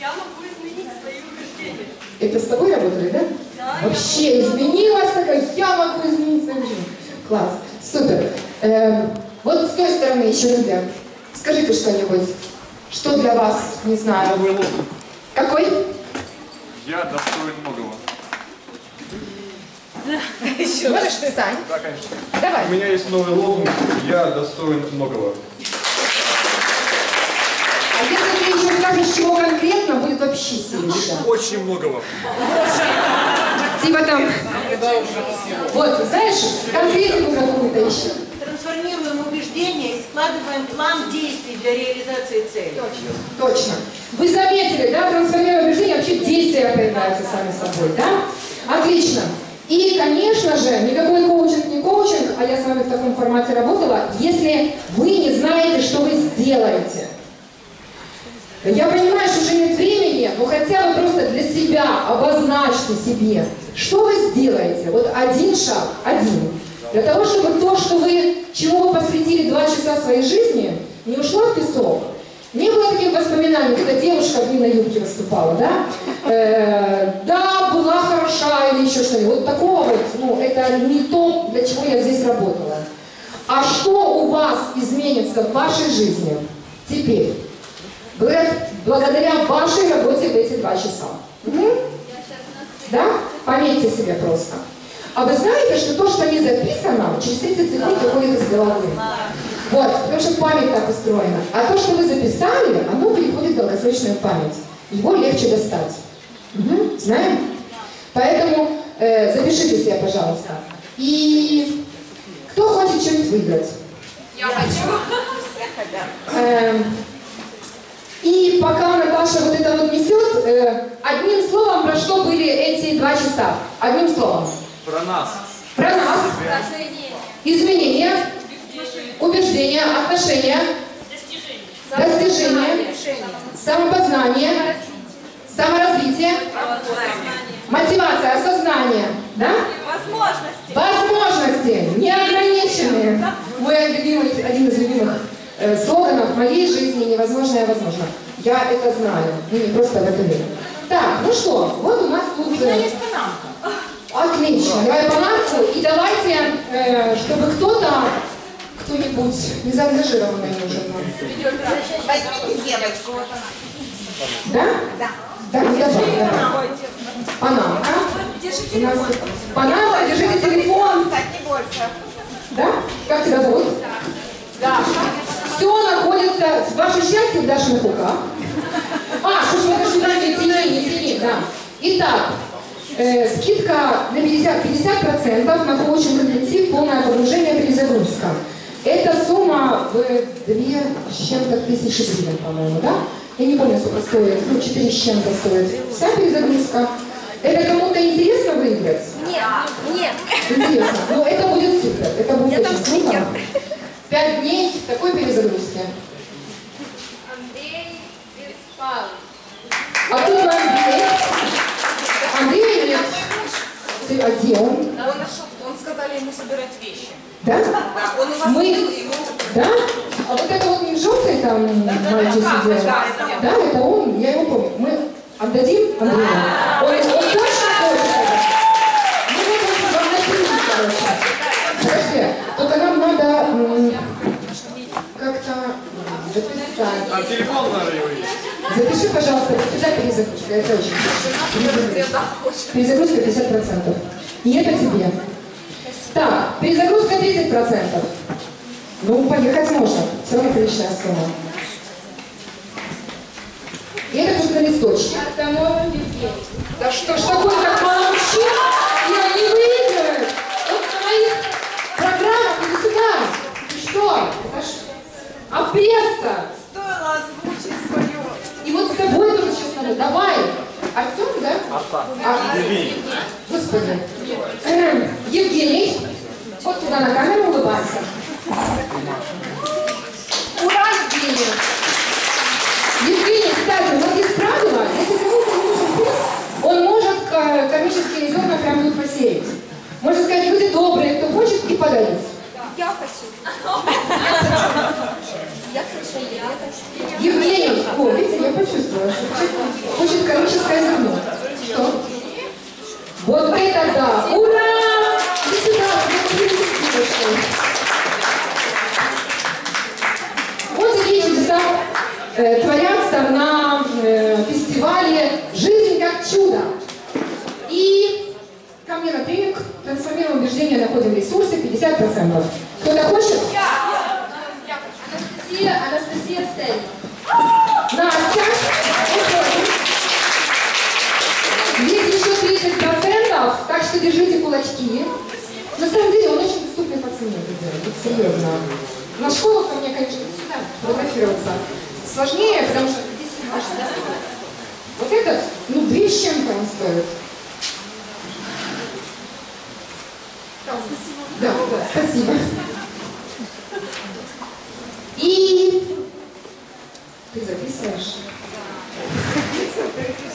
Я могу изменить свои убеждения. Это с тобой работали, да? Да. Вообще изменилась такая, я могу изменить свою жизнь. Класс. Супер. Эм, вот с той стороны еще люди. Скажите что-нибудь. Что для вас, не знаю. Какой? Я достоин многого. Еще можешь, Сань? Да, конечно. Давай. У меня есть новый лозунг. Я достоин многого. А если ты еще скажешь, чего конкретно, будет вообще сильно. Очень многого. Типа там... Вот, знаешь, конкретику какую-то еще. Трансформируем убеждения и складываем план действий для реализации цели. Точно. Точно. Вы заметили, да, трансформируем убеждения, вообще действия появляются сами собой, да? Отлично. И, конечно же, никакой коучинг не коучинг, а я с вами в таком формате работала, если вы не знаете, что вы сделаете. Я понимаю, что уже нет времени, но хотя бы просто для себя обозначьте себе, что вы сделаете. Вот один шаг, один. Для того, чтобы то, что вы, чему вы посвятили два часа своей жизни, не ушло в песок. Не было таких воспоминаний, когда девушка в длинной юбке выступала, да? Э, да, была хороша или еще что-нибудь. Вот такого вот, ну, это не то, для чего я здесь работала. А что у вас изменится в вашей жизни теперь, благодаря вашей работе в эти два часа? Угу. Да? Пометьте себе просто. А вы знаете, что то, что не записано, через тридцать секунд выходит из головы. Вот, потому что память так устроена. А то, что вы записали, оно переходит в долгосрочную память. Его легче достать. Угу. Знаем? Поэтому э, запишите себе, пожалуйста. И кто хочет что-нибудь выиграть? Я хочу. Эм, и пока Наташа вот это вот несет, э, одним словом, про что были эти два часа? Одним словом. Про нас. Про нас. Изменения. Убеждения, отношения, достижения, самопознание, саморазвитие, мотивация, осознание, да? Возможности. Возможности неограниченные. Мой любимый, один из любимых э, слоганов моей жизни «Невозможное возможно». Я это знаю, и не просто в это верю. Так, ну что, вот у нас тут... Э, отлично, давай палатку, и давайте, э, чтобы кто-то... кто-нибудь не заангажированный уже. Возьмите девочку. Да? Да. Да, не давай, давай. Панамка. Держите телефон. Панамка, держите телефон. Да? Как тебя зовут? Да. Все находится, ваше счастье в Дашиных руках. А, что ж вы даже не тяни, не тяни, да. Итак. Э, скидка на пятьдесят процентов на коучинг интенсив, полное погружение, перезагрузка. Эта сумма в две с чем-то тысячи рублей, по-моему, да? Я не помню, сколько стоит, ну, четыре с чем-то стоит. Вся перезагрузка. Это кому-то интересно выиграть? Нет, нет. Интересно. Но это будет супер. Это будет очень круто. Пять дней такой перезагрузки. Андрей Беспалов. А тут Андрей. Андрей или нет? А где он? Он нашел, он сказал ему собирать вещи. Да? Да, он его... Мы... Да? А вот это вот не желтый там мальчик сидел? Да, это он, я его помню. Мы отдадим Андрею? Он точно хочет это? Мы будем вам напрямую, короче. Подожди, только нам надо как-то записать. А телефон надо его есть. Запиши, пожалуйста, сюда перезагрузка, это очень перезагрузка. Перезагрузка пятьдесят процентов. И это тебе. Так, перезагрузка тридцать процентов. Ну, поехать можно. Все равно приличная сумма. И это нужно на листочке. Да что ж такое, как молчу, и они выигрывают. Вот на моих программах, иди сюда. Ты что? Это ж обрезка. Стоило озвучить свое. И вот с тобой тоже, честно, давай. Артем, да? А, Господи. Евгений, вот туда на камеру улыбайся. Ура, Евгений! Евгений, кстати, у нас есть правило, если кому-то нужен приз, он может комические зерна прям тут посеять. Можно сказать, люди добрые, кто хочет, и подарить. Я хочу. Я хочу, я хочу. Евгений, о, видите, я почувствовала, что хочет комическое зерно. Что? Вот это да! Ура! И сюда, вот такие чудеса э, творятся на э, фестивале «Жизнь как чудо». И ко мне на тренинг танцевать. находим ресурсы пятьдесят процентов. Кто-то хочет? Я! Анастасия, Анастасия Стель. Настя. Есть еще тридцать процентов, так что держите кулачки. На самом деле он очень доступный по цене. Вот серьезно. На школах ко мне, конечно, сюда фотографироваться сложнее, потому что вот этот, ну, две с чем-то он стоит. Да, да, спасибо. И ты записываешь?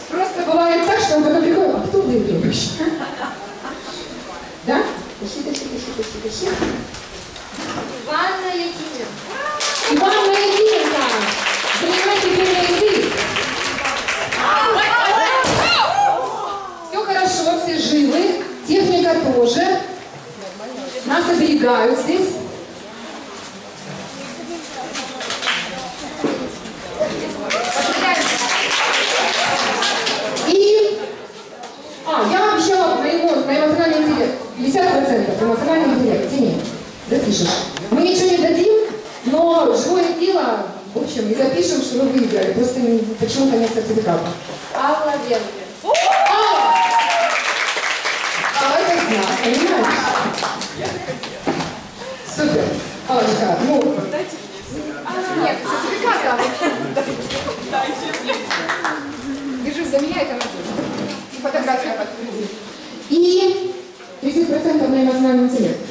Просто бывает так, что он потом приходит, а кто выиграл вообще? Да? Пиши, пиши, пиши, пиши, пиши. Иванна Ягинина. Иванна Ягинина. Занимайте время еды. Все хорошо, все живы. Техника тоже. Нас оберегают здесь. И... А, я обещала на, его, на эмоциональный интеллект. пятьдесят процентов эмоциональный интеллект. Тяни. Запишешь. Мы ничего не дадим, но живое дело, в общем, и запишем, что вы выиграли. Просто почему-то нет сертификата. Алла Вербер. Алла! А это знак, понимаешь? Супер. Аллочка, ну... Дайте мне. А, нет, сертификат. Дайте мне. Держи за меня, это надежно. И фотография подтвердит. И тридцать процентов на эмоциональный интеллект.